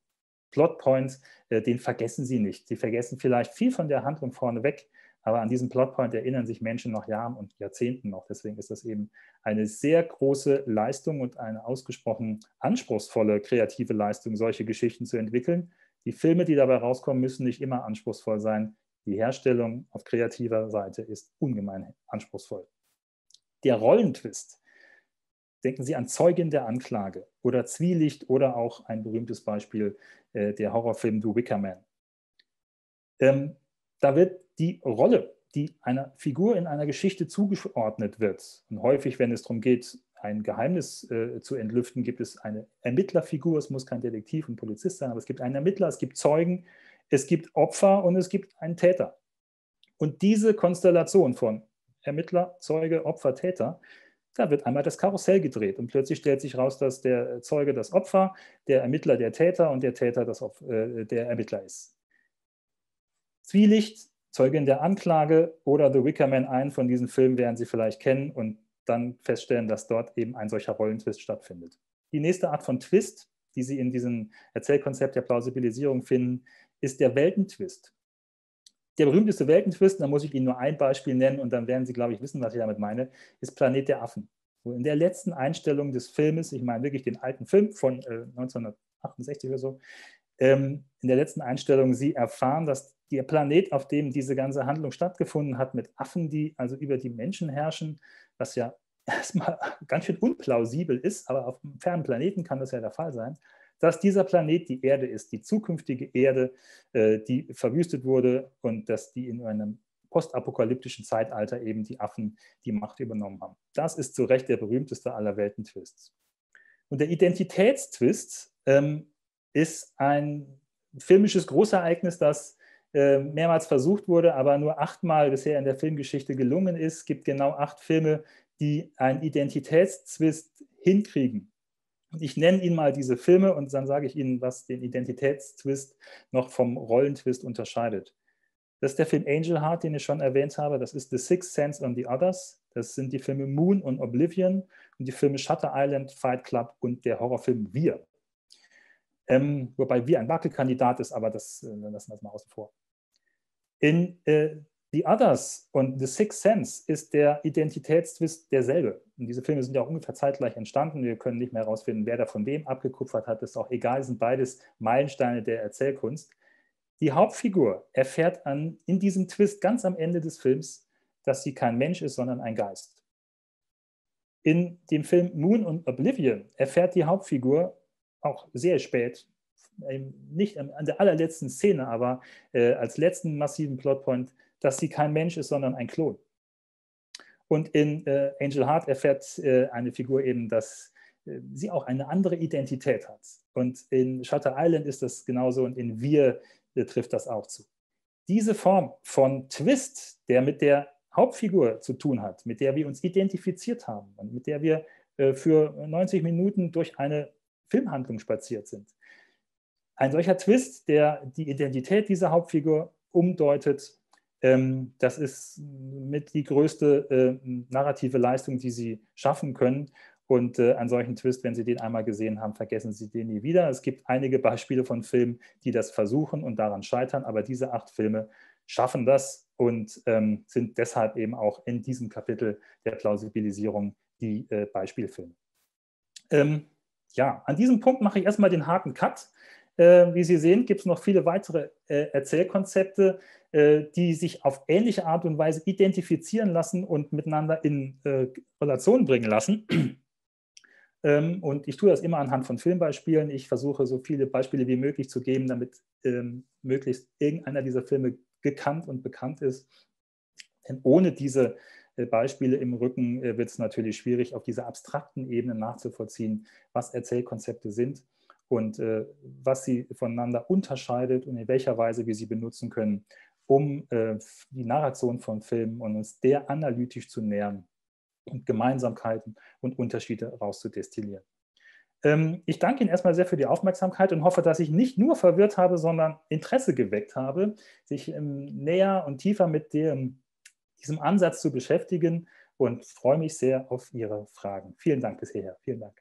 Plotpoint, äh, den vergessen sie nicht. Sie vergessen vielleicht viel von der Handlung vorneweg, aber an diesen Plotpoint erinnern sich Menschen nach Jahren und Jahrzehnten noch. Deswegen ist das eben eine sehr große Leistung und eine ausgesprochen anspruchsvolle kreative Leistung, solche Geschichten zu entwickeln. Die Filme, die dabei rauskommen, müssen nicht immer anspruchsvoll sein. Die Herstellung auf kreativer Seite ist ungemein anspruchsvoll. Der Rollentwist. Denken Sie an Zeugin der Anklage oder Zwielicht oder auch ein berühmtes Beispiel, äh, der Horrorfilm The Wicker Man. Ähm, da wird die Rolle, die einer Figur in einer Geschichte zugeordnet wird, und häufig, wenn es darum geht, ein Geheimnis äh, zu entlüften, gibt es eine Ermittlerfigur. Es muss kein Detektiv und Polizist sein, aber es gibt einen Ermittler, es gibt Zeugen, es gibt Opfer und es gibt einen Täter. Und diese Konstellation von Ermittler, Zeuge, Opfer, Täter, da wird einmal das Karussell gedreht und plötzlich stellt sich raus, dass der Zeuge das Opfer, der Ermittler der Täter und der Täter das Opfer, äh, der Ermittler ist. Zwielicht, Zeugin der Anklage oder The Wicker Man, einen von diesen Filmen werden Sie vielleicht kennen und dann feststellen, dass dort eben ein solcher Rollentwist stattfindet. Die nächste Art von Twist, die Sie in diesem Erzählkonzept der Plausibilisierung finden, ist der Weltentwist. Der berühmteste Weltentwist, da muss ich Ihnen nur ein Beispiel nennen und dann werden Sie, glaube ich, wissen, was ich damit meine, ist Planet der Affen. So in der letzten Einstellung des Filmes, ich meine wirklich den alten Film von äh, neunzehnhundertachtundsechzig oder so, ähm, in der letzten Einstellung, Sie erfahren, dass der Planet, auf dem diese ganze Handlung stattgefunden hat, mit Affen, die also über die Menschen herrschen, was ja erstmal ganz schön unplausibel ist, aber auf einem fernen Planeten kann das ja der Fall sein, dass dieser Planet die Erde ist, die zukünftige Erde, äh, die verwüstet wurde und dass die in einem postapokalyptischen Zeitalter eben die Affen die Macht übernommen haben. Das ist zu Recht der berühmteste aller Weltentwists. Und der Identitätstwist ähm, ist ein filmisches Großereignis, das äh, mehrmals versucht wurde, aber nur achtmal bisher in der Filmgeschichte gelungen ist. Es gibt genau acht Filme, die einen Identitätstwist hinkriegen. Und ich nenne Ihnen mal diese Filme und dann sage ich Ihnen, was den Identitätstwist noch vom Rollentwist unterscheidet. Das ist der Film Angel Heart, den ich schon erwähnt habe. Das ist The Sixth Sense und The Others. Das sind die Filme Moon und Oblivion und die Filme Shutter Island, Fight Club und der Horrorfilm Wir. Ähm, wobei Wir ein Wackelkandidat ist, aber das äh, lassen wir mal außen vor. In äh, The Others und The Sixth Sense ist der Identitätstwist derselbe. Und diese Filme sind ja auch ungefähr zeitgleich entstanden. Wir können nicht mehr herausfinden, wer da von wem abgekupfert hat. Das ist auch egal, das sind beides Meilensteine der Erzählkunst. Die Hauptfigur erfährt an, in diesem Twist ganz am Ende des Films, dass sie kein Mensch ist, sondern ein Geist. In dem Film Moon und Oblivion erfährt die Hauptfigur auch sehr spät, nicht an der allerletzten Szene, aber äh, als letzten massiven Plotpoint, dass sie kein Mensch ist, sondern ein Klon. Und in äh, Angel Heart erfährt äh, eine Figur eben, dass äh, sie auch eine andere Identität hat. Und in Shutter Island ist das genauso und in Wir äh, trifft das auch zu. Diese Form von Twist, der mit der Hauptfigur zu tun hat, mit der wir uns identifiziert haben und mit der wir äh, für neunzig Minuten durch eine Filmhandlung spaziert sind. Ein solcher Twist, der die Identität dieser Hauptfigur umdeutet, das ist mit die größte äh, narrative Leistung, die Sie schaffen können. Und äh, einen solchen Twist, wenn Sie den einmal gesehen haben, vergessen Sie den nie wieder. Es gibt einige Beispiele von Filmen, die das versuchen und daran scheitern. Aber diese acht Filme schaffen das und ähm, sind deshalb eben auch in diesem Kapitel der Plausibilisierung die äh, Beispielfilme. Ähm, ja, an diesem Punkt mache ich erstmal den harten Cut. Äh, wie Sie sehen, gibt es noch viele weitere äh, Erzählkonzepte, äh, die sich auf ähnliche Art und Weise identifizieren lassen und miteinander in äh, Relation bringen lassen. ähm, und ich tue das immer anhand von Filmbeispielen. Ich versuche, so viele Beispiele wie möglich zu geben, damit ähm, möglichst irgendeiner dieser Filme gekannt und bekannt ist. Denn ohne diese Beispiele im Rücken wird es natürlich schwierig, auf dieser abstrakten Ebene nachzuvollziehen, was Erzählkonzepte sind und äh, was sie voneinander unterscheidet und in welcher Weise wir sie benutzen können, um äh, die Narration von Filmen und uns der analytisch zu nähern und Gemeinsamkeiten und Unterschiede rauszudestillieren. Ähm, ich danke Ihnen erstmal sehr für die Aufmerksamkeit und hoffe, dass ich nicht nur verwirrt habe, sondern Interesse geweckt habe, sich ähm, näher und tiefer mit dem diesem Ansatz zu beschäftigen, und freue mich sehr auf Ihre Fragen. Vielen Dank bis hierher. Vielen Dank.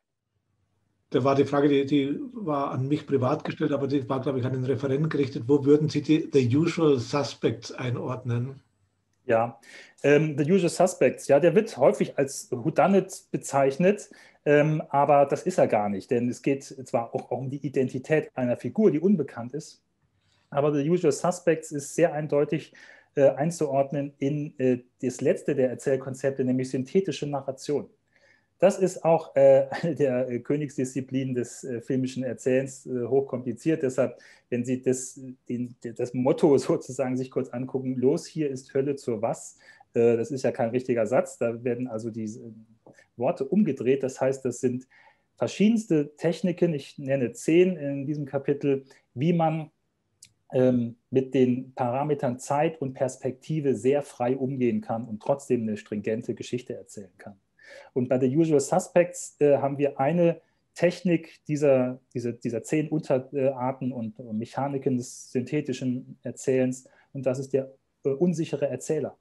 Da war die Frage, die, die war an mich privat gestellt, aber die war, glaube ich, an den Referenten gerichtet. Wo würden Sie die The Usual Suspects einordnen? Ja, ähm, The Usual Suspects, ja, der wird häufig als Whodunit bezeichnet, ähm, aber das ist er gar nicht, denn es geht zwar auch, auch um die Identität einer Figur, die unbekannt ist, aber The Usual Suspects ist sehr eindeutig einzuordnen in äh, das letzte der Erzählkonzepte, nämlich synthetische Narration. Das ist auch äh, eine der äh, Königsdisziplinen des äh, filmischen Erzählens, äh, hochkompliziert. Deshalb, wenn Sie das, den, das Motto sozusagen sich kurz angucken, los, hier ist Hölle zur was, äh, das ist ja kein richtiger Satz, da werden also die äh, Worte umgedreht. Das heißt, das sind verschiedenste Techniken, ich nenne zehn in diesem Kapitel, wie man mit den Parametern Zeit und Perspektive sehr frei umgehen kann und trotzdem eine stringente Geschichte erzählen kann. Und bei The Usual Suspects äh, haben wir eine Technik dieser, dieser, dieser zehn Unterarten und, und Mechaniken des synthetischen Erzählens, und das ist der äh, unsichere Erzähler.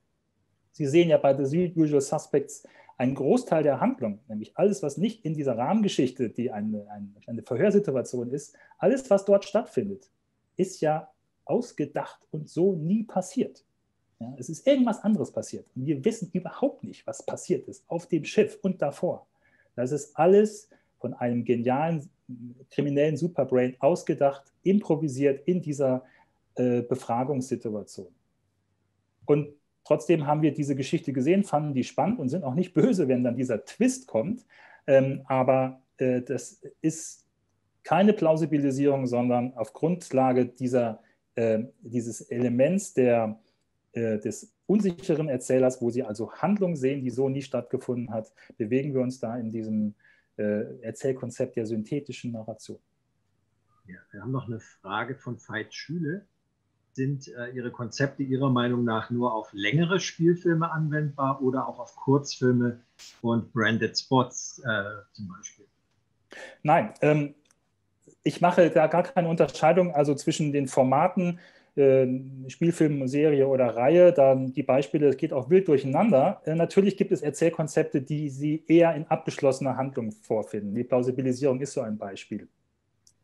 Sie sehen ja bei The Usual Suspects einen Großteil der Handlung, nämlich alles, was nicht in dieser Rahmengeschichte, die eine, eine, eine Verhörsituation ist, alles, was dort stattfindet, ist ja ausgedacht und so nie passiert. Ja, es ist irgendwas anderes passiert. Und wir wissen überhaupt nicht, was passiert ist auf dem Schiff und davor. Das ist alles von einem genialen, kriminellen Superbrain ausgedacht, improvisiert in dieser äh, Befragungssituation. Und trotzdem haben wir diese Geschichte gesehen, fanden die spannend und sind auch nicht böse, wenn dann dieser Twist kommt. Ähm, aber äh, das ist keine Plausibilisierung, sondern auf Grundlage dieser Äh, dieses Elements der, äh, des unsicheren Erzählers, wo Sie also Handlung sehen, die so nie stattgefunden hat, bewegen wir uns da in diesem äh, Erzählkonzept der synthetischen Narration. Ja, wir haben noch eine Frage von Veit Schüle. Sind äh, Ihre Konzepte Ihrer Meinung nach nur auf längere Spielfilme anwendbar oder auch auf Kurzfilme und Branded Spots äh, zum Beispiel? Nein, ähm, ich mache da gar keine Unterscheidung also zwischen den Formaten, äh, Spielfilm, Serie oder Reihe, dann die Beispiele, es geht auch wild durcheinander. Äh, natürlich gibt es Erzählkonzepte, die Sie eher in abgeschlossener Handlung vorfinden. Die Plausibilisierung ist so ein Beispiel.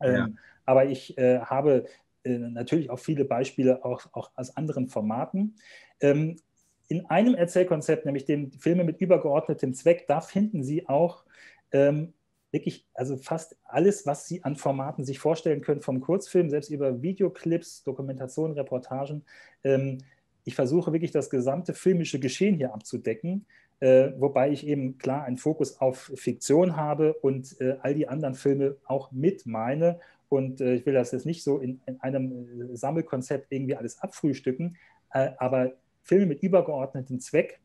Ähm, ja. Aber ich äh, habe äh, natürlich auch viele Beispiele auch, auch aus anderen Formaten. Ähm, in einem Erzählkonzept, nämlich dem Filme mit übergeordnetem Zweck, da finden Sie auch ähm, wirklich, also fast alles, was Sie an Formaten sich vorstellen können, vom Kurzfilm, selbst über Videoclips, Dokumentationen, Reportagen. Ähm, ich versuche wirklich das gesamte filmische Geschehen hier abzudecken, äh, wobei ich eben klar einen Fokus auf Fiktion habe und äh, all die anderen Filme auch mit meine. Und äh, ich will das jetzt nicht so in, in einem Sammelkonzept irgendwie alles abfrühstücken, äh, aber Filme mit übergeordnetem Zweck,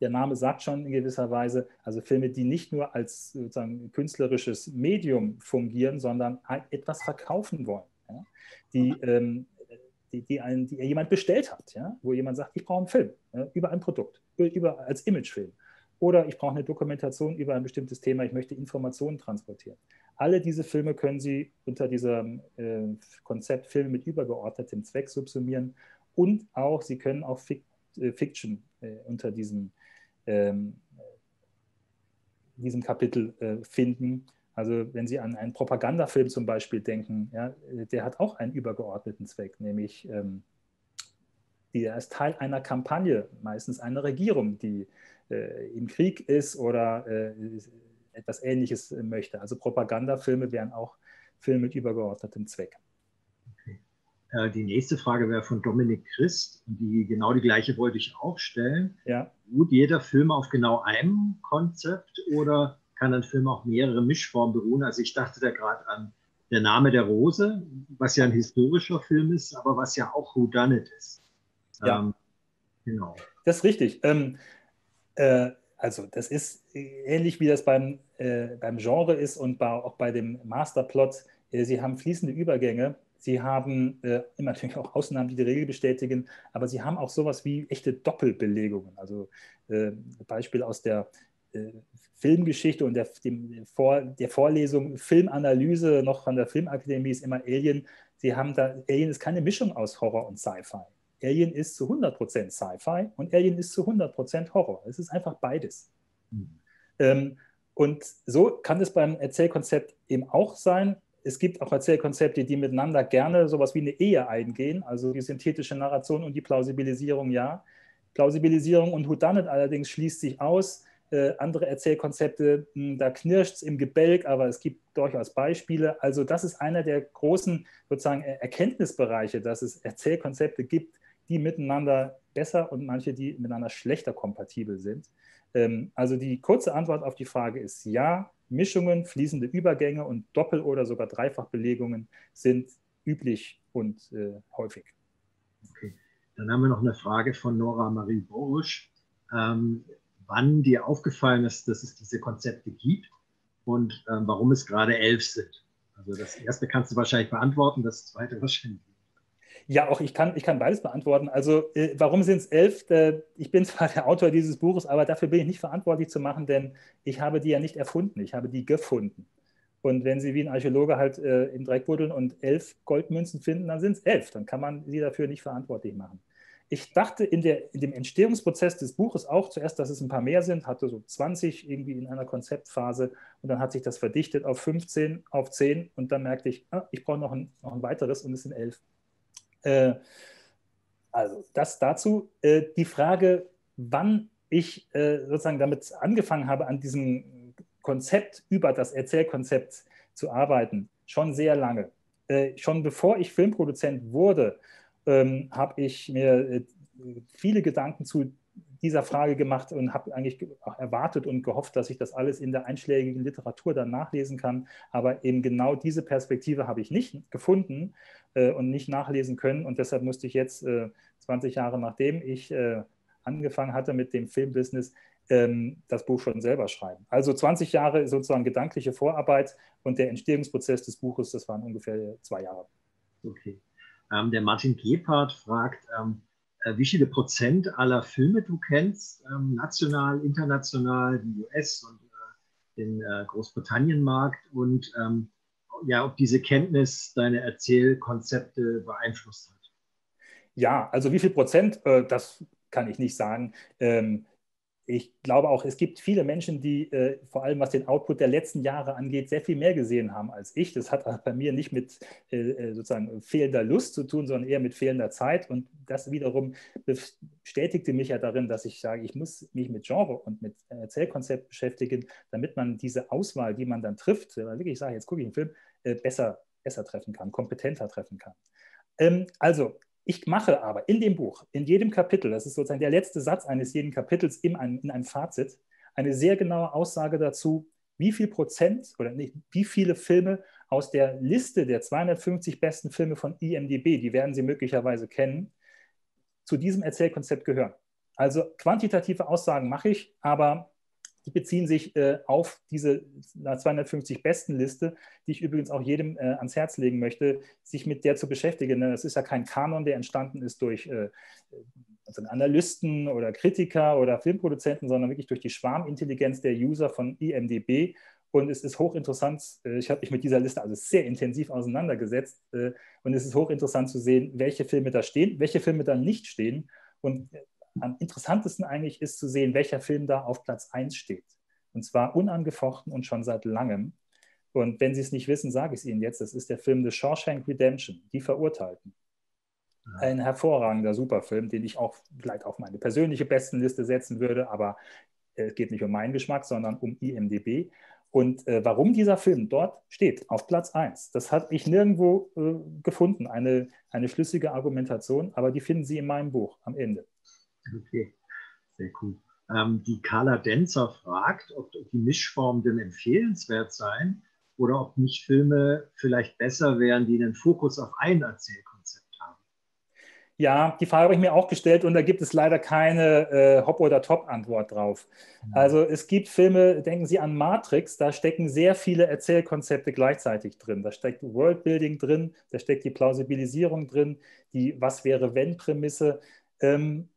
der Name sagt schon in gewisser Weise, also Filme, die nicht nur als sozusagen künstlerisches Medium fungieren, sondern etwas verkaufen wollen, ja? die, ähm, die, die, einen, die jemand bestellt hat, ja? Wo jemand sagt, ich brauche einen Film, ja? Über ein Produkt, über, als Imagefilm, oder ich brauche eine Dokumentation über ein bestimmtes Thema, ich möchte Informationen transportieren. Alle diese Filme können Sie unter diesem äh, Konzept Film mit übergeordnetem Zweck subsumieren, und auch, Sie können auch Fic äh, Fiction äh, unter diesem in diesem Kapitel finden. Also wenn Sie an einen Propagandafilm zum Beispiel denken, ja, der hat auch einen übergeordneten Zweck, nämlich ähm, der ist Teil einer Kampagne, meistens einer Regierung, die äh, im Krieg ist oder äh, etwas Ähnliches möchte. Also Propagandafilme wären auch Film mit übergeordnetem Zweck. Okay. Äh, die nächste Frage wäre von Dominik Christ. Und die, genau die gleiche wollte ich auch stellen. Ja. Ruht jeder Film auf genau einem Konzept oder kann ein Film auch mehrere Mischformen beruhen? Also ich dachte da gerade an Der Name der Rose, was ja ein historischer Film ist, aber was ja auch Whodunit ist. Ja. Ähm, genau. Das ist richtig. Ähm, äh, also das ist ähnlich wie das beim, äh, beim Genre ist und bei, auch bei dem Masterplot. Äh, sie haben fließende Übergänge. Sie haben äh, immer natürlich auch Ausnahmen, die die Regel bestätigen, aber sie haben auch sowas wie echte Doppelbelegungen. Also äh, Beispiel aus der Filmgeschichte und der, dem, vor, der Vorlesung Filmanalyse noch von der Filmakademie ist immer Alien. Sie haben da, Alien ist keine Mischung aus Horror und Sci-Fi. Alien ist zu hundert Prozent Sci-Fi und Alien ist zu hundert Prozent Horror. Es ist einfach beides. Mhm. Ähm, und so kann es beim Erzählkonzept eben auch sein. Es gibt auch Erzählkonzepte, die miteinander gerne sowas wie eine Ehe eingehen, also die synthetische Narration und die Plausibilisierung, ja. Plausibilisierung und Whodunit allerdings schließt sich aus. Äh, andere Erzählkonzepte, mh, da knirscht es im Gebälk, aber es gibt durchaus Beispiele. Also das ist einer der großen sozusagen Erkenntnisbereiche, dass es Erzählkonzepte gibt, die miteinander besser und manche, die miteinander schlechter kompatibel sind. Ähm, also die kurze Antwort auf die Frage ist ja, Mischungen, fließende Übergänge und Doppel- oder sogar Dreifachbelegungen sind üblich und äh, häufig. Okay. Dann haben wir noch eine Frage von Nora Marie Borusch. Ähm, Wann dir aufgefallen ist, dass es diese Konzepte gibt und ähm, warum es gerade elf sind. Also das erste kannst du wahrscheinlich beantworten, das zweite wahrscheinlich nicht. Ja, auch ich kann, ich kann beides beantworten. Also äh, warum sind es elf? Äh, ich bin zwar der Autor dieses Buches, aber dafür bin ich nicht verantwortlich zu machen, denn ich habe die ja nicht erfunden, ich habe die gefunden. Und wenn Sie wie ein Archäologe halt äh, im Dreck buddeln und elf Goldmünzen finden, dann sind es elf. Dann kann man sie dafür nicht verantwortlich machen. Ich dachte in, der, in dem Entstehungsprozess des Buches auch zuerst, dass es ein paar mehr sind, hatte so zwanzig irgendwie in einer Konzeptphase und dann hat sich das verdichtet auf fünfzehn, auf zehn und dann merkte ich, ah, ich brauche noch ein, noch ein weiteres und es sind elf. Äh, also das dazu. Äh, die Frage, wann ich äh, sozusagen damit angefangen habe, an diesem Konzept über das Erzählkonzept zu arbeiten, schon sehr lange. Äh, schon bevor ich Filmproduzent wurde, Ähm, habe ich mir äh, viele Gedanken zu dieser Frage gemacht und habe eigentlich auch erwartet und gehofft, dass ich das alles in der einschlägigen Literatur dann nachlesen kann. Aber eben genau diese Perspektive habe ich nicht gefunden äh, und nicht nachlesen können. Und deshalb musste ich jetzt, äh, zwanzig Jahre nachdem ich äh, angefangen hatte mit dem Filmbusiness, ähm, das Buch schon selber schreiben. Also zwanzig Jahre sozusagen gedankliche Vorarbeit und der Entstehungsprozess des Buches, das waren ungefähr zwei Jahre. Okay. Ähm, der Martin Gebhardt fragt, ähm, äh, wie viele Prozent aller Filme du kennst, ähm, national, international, den U S und äh, den äh, Großbritannien-Markt und ähm, ja, ob diese Kenntnis deine Erzählkonzepte beeinflusst hat. Ja, also wie viel Prozent, äh, das kann ich nicht sagen. Ähm, ich glaube auch, es gibt viele Menschen, die äh, vor allem was den Output der letzten Jahre angeht, sehr viel mehr gesehen haben als ich. Das hat bei mir nicht mit äh, sozusagen fehlender Lust zu tun, sondern eher mit fehlender Zeit. Und das wiederum bestätigte mich ja darin, dass ich sage, ich muss mich mit Genre und mit Erzählkonzept beschäftigen, damit man diese Auswahl, die man dann trifft, wenn man wirklich sagt, jetzt gucke ich einen Film, äh, besser, besser treffen kann, kompetenter treffen kann. Ähm, also, ich mache aber in dem Buch, in jedem Kapitel, das ist sozusagen der letzte Satz eines jeden Kapitels in einem, in einem Fazit, eine sehr genaue Aussage dazu, wie viel Prozent oder nicht, wie viele Filme aus der Liste der zweihundertfünfzig besten Filme von I M D B, die werden Sie möglicherweise kennen, zu diesem Erzählkonzept gehören. Also quantitative Aussagen mache ich, aber die beziehen sich äh, auf diese zweihundertfünfzig besten Liste, die ich übrigens auch jedem äh, ans Herz legen möchte, sich mit der zu beschäftigen. Das ist ja kein Kanon, der entstanden ist durch äh, also Analysten oder Kritiker oder Filmproduzenten, sondern wirklich durch die Schwarmintelligenz der User von I M D B. Und es ist hochinteressant, äh, ich habe mich mit dieser Liste also sehr intensiv auseinandergesetzt äh, und es ist hochinteressant zu sehen, welche Filme da stehen, welche Filme da nicht stehen und äh, am interessantesten eigentlich ist zu sehen, welcher Film da auf Platz eins steht. Und zwar unangefochten und schon seit langem. Und wenn Sie es nicht wissen, sage ich es Ihnen jetzt, das ist der Film The Shawshank Redemption, Die Verurteilten. Ja. Ein hervorragender Superfilm, den ich auch vielleicht auf meine persönliche Bestenliste setzen würde, aber es geht nicht um meinen Geschmack, sondern um I M D B. Und äh, warum dieser Film dort steht, auf Platz eins, das habe ich nirgendwo äh, gefunden, eine, eine schlüssige Argumentation, aber die finden Sie in meinem Buch am Ende. Okay, sehr cool. Ähm, die Carla Denzer fragt, ob die Mischformen denn empfehlenswert seien oder ob nicht Filme vielleicht besser wären, die den Fokus auf ein Erzählkonzept haben. Ja, die Frage habe ich mir auch gestellt und da gibt es leider keine äh, Hop- oder Top-Antwort drauf. Mhm. Also es gibt Filme, denken Sie an Matrix, da stecken sehr viele Erzählkonzepte gleichzeitig drin. Da steckt Worldbuilding drin, da steckt die Plausibilisierung drin, die Was-wäre-wenn-Prämisse. Ähm,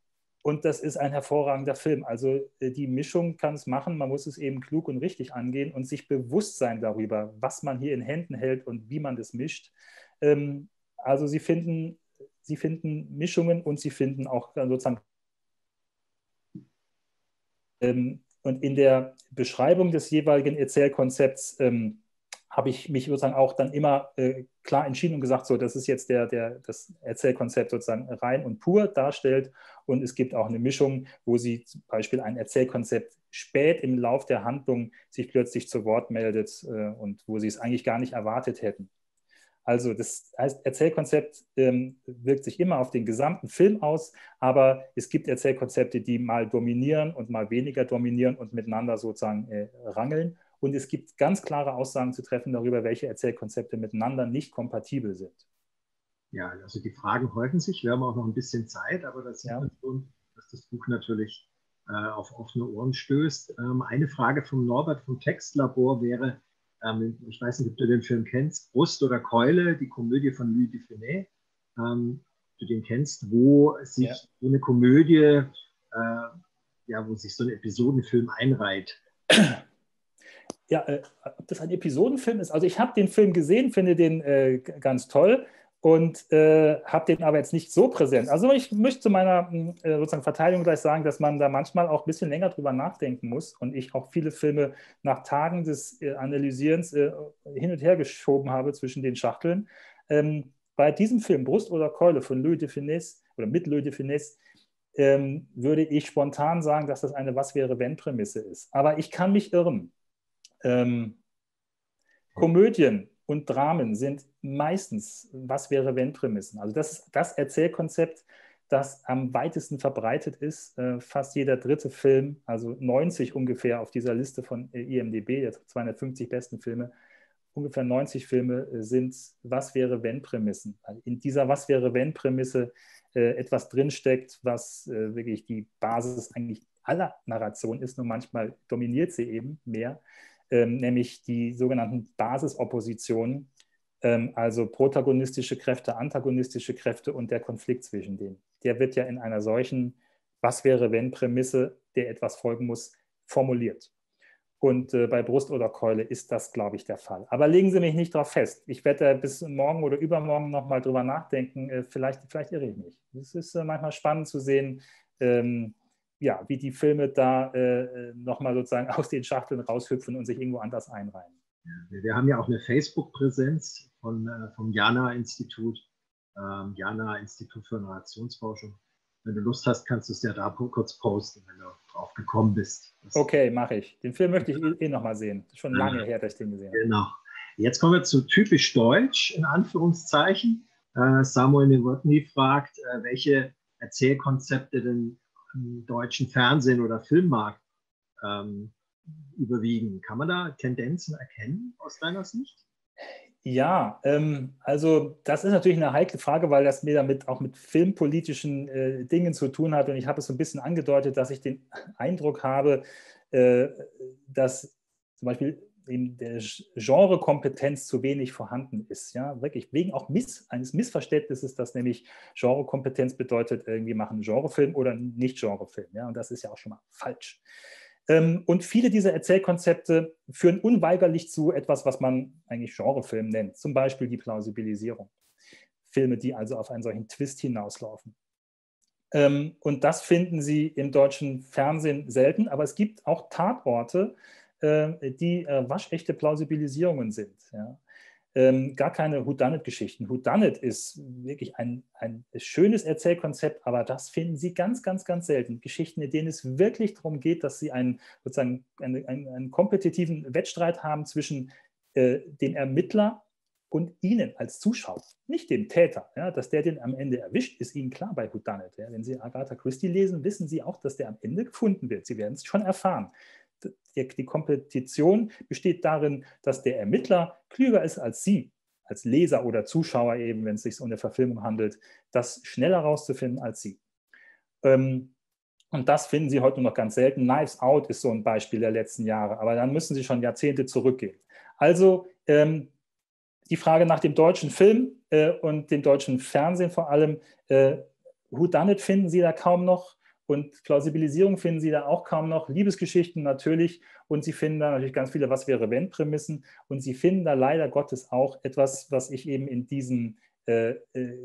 Und das ist ein hervorragender Film. Also die Mischung kann es machen, man muss es eben klug und richtig angehen und sich bewusst sein darüber, was man hier in Händen hält und wie man das mischt. Ähm, also sie finden, sie finden Mischungen und sie finden auch sozusagen... Ähm, und in der Beschreibung des jeweiligen Erzählkonzepts ähm, habe ich mich sozusagen auch dann immer äh, klar entschieden und gesagt, so, das ist jetzt der, der, das Erzählkonzept sozusagen rein und pur darstellt. Und es gibt auch eine Mischung, wo sie zum Beispiel ein Erzählkonzept spät im Lauf der Handlung sich plötzlich zu Wort meldet äh, und wo sie es eigentlich gar nicht erwartet hätten. Also das heißt, Erzählkonzept ähm, wirkt sich immer auf den gesamten Film aus, aber es gibt Erzählkonzepte, die mal dominieren und mal weniger dominieren und miteinander sozusagen äh, rangeln. Und es gibt ganz klare Aussagen zu treffen darüber, welche Erzählkonzepte miteinander nicht kompatibel sind. Ja, also die Fragen häufen sich. Wir haben auch noch ein bisschen Zeit, aber das sieht man schon, dass das Buch natürlich äh, auf offene Ohren stößt. Ähm, eine Frage von Norbert vom Textlabor wäre, ähm, ich weiß nicht, ob du den Film kennst, Brust oder Keule, die Komödie von Louis de Funès, ähm, du den kennst, wo sich ja. so eine Komödie, äh, ja, wo sich so ein Episodenfilm einreiht. Ja, äh, ob das ein Episodenfilm ist? Also ich habe den Film gesehen, finde den äh, ganz toll und äh, habe den aber jetzt nicht so präsent. Also ich möchte zu meiner äh, sozusagen Verteidigung gleich sagen, dass man da manchmal auch ein bisschen länger drüber nachdenken muss und ich auch viele Filme nach Tagen des äh, Analysierens äh, hin und her geschoben habe zwischen den Schachteln. Ähm, bei diesem Film Brust oder Keule von Louis de Funès oder mit Louis de Funès ähm, würde ich spontan sagen, dass das eine Was-wäre-wenn-Prämisse ist. Aber ich kann mich irren. Ähm, Komödien und Dramen sind meistens Was-wäre-wenn-Prämissen. Also das ist das Erzählkonzept, das am weitesten verbreitet ist. Äh, fast jeder dritte Film, also neunzig ungefähr auf dieser Liste von äh, I M D B, der zweihundertfünfzig besten Filme, ungefähr neunzig Filme äh, sind Was-wäre-wenn-Prämissen. Also in dieser Was-wäre-wenn-Prämisse äh, etwas drinsteckt, was äh, wirklich die Basis eigentlich aller Narration ist, nur manchmal dominiert sie eben mehr. Ähm, nämlich die sogenannten Basisoppositionen, ähm, also protagonistische Kräfte, antagonistische Kräfte und der Konflikt zwischen denen. Der wird ja in einer solchen Was-wäre-wenn-Prämisse, der etwas folgen muss, formuliert. Und äh, bei Brust oder Keule ist das, glaube ich, der Fall. Aber legen Sie mich nicht darauf fest. Ich werde da bis morgen oder übermorgen nochmal drüber nachdenken. Äh, vielleicht, vielleicht irre ich mich. Es ist äh, manchmal spannend zu sehen, ähm, ja, wie die Filme da äh, nochmal sozusagen aus den Schachteln raushüpfen und sich irgendwo anders einreihen. Ja, wir haben ja auch eine Facebook-Präsenz von, äh, vom Jana-Institut, ähm, Jana-Institut für Narrationsforschung. Wenn du Lust hast, kannst du es ja da kurz posten, wenn du drauf gekommen bist. Das okay, mache ich. Den Film möchte ich eh, eh nochmal sehen. Schon lange ja. her, dass ich den gesehen habe. Genau. Jetzt kommen wir zu typisch deutsch, in Anführungszeichen. Äh, Samuel Nowotny fragt, äh, welche Erzählkonzepte denn deutschen Fernsehen oder Filmmarkt ähm, überwiegen. Kann man da Tendenzen erkennen aus deiner Sicht? Ja, ähm, also das ist natürlich eine heikle Frage, weil das mir damit auch mit filmpolitischen äh, Dingen zu tun hat und ich habe es so ein bisschen angedeutet, dass ich den Eindruck habe, äh, dass zum Beispiel eben der Genrekompetenz zu wenig vorhanden ist. Ja, wirklich wegen auch miss, eines Missverständnisses, dass nämlich Genrekompetenz bedeutet, irgendwie machen Genrefilm oder nicht Genrefilm. Ja, und das ist ja auch schon mal falsch. Ähm, und viele dieser Erzählkonzepte führen unweigerlich zu etwas, was man eigentlich Genrefilm nennt, zum Beispiel die Plausibilisierung. Filme, die also auf einen solchen Twist hinauslaufen. Ähm, und das finden Sie im deutschen Fernsehen selten, aber es gibt auch Tatorte, die äh, waschechte Plausibilisierungen sind. Ja. ähm, gar keine Whodunit-Geschichten. Whodunit ist wirklich ein, ein schönes Erzählkonzept, aber das finden Sie ganz, ganz, ganz selten. Geschichten, in denen es wirklich darum geht, dass Sie einen, sozusagen einen, einen, einen kompetitiven Wettstreit haben zwischen äh, dem Ermittler und Ihnen als Zuschauer, nicht dem Täter. Ja, dass der den am Ende erwischt, ist Ihnen klar bei Whodunit. Ja. Wenn Sie Agatha Christie lesen, wissen Sie auch, dass der am Ende gefunden wird. Sie werden es schon erfahren. Die, die Kompetition besteht darin, dass der Ermittler klüger ist als Sie, als Leser oder Zuschauer eben, wenn es sich um eine Verfilmung handelt, das schneller rauszufinden als Sie. Ähm, und das finden Sie heute noch ganz selten. Knives Out ist so ein Beispiel der letzten Jahre, aber dann müssen Sie schon Jahrzehnte zurückgehen. Also, ähm, die Frage nach dem deutschen Film äh, und dem deutschen Fernsehen vor allem, äh, Whodunit finden Sie da kaum noch und Plausibilisierung finden Sie da auch kaum noch, Liebesgeschichten natürlich und Sie finden da natürlich ganz viele Was-wäre-wenn-Prämissen und Sie finden da leider Gottes auch etwas, was ich eben in diesem äh, äh,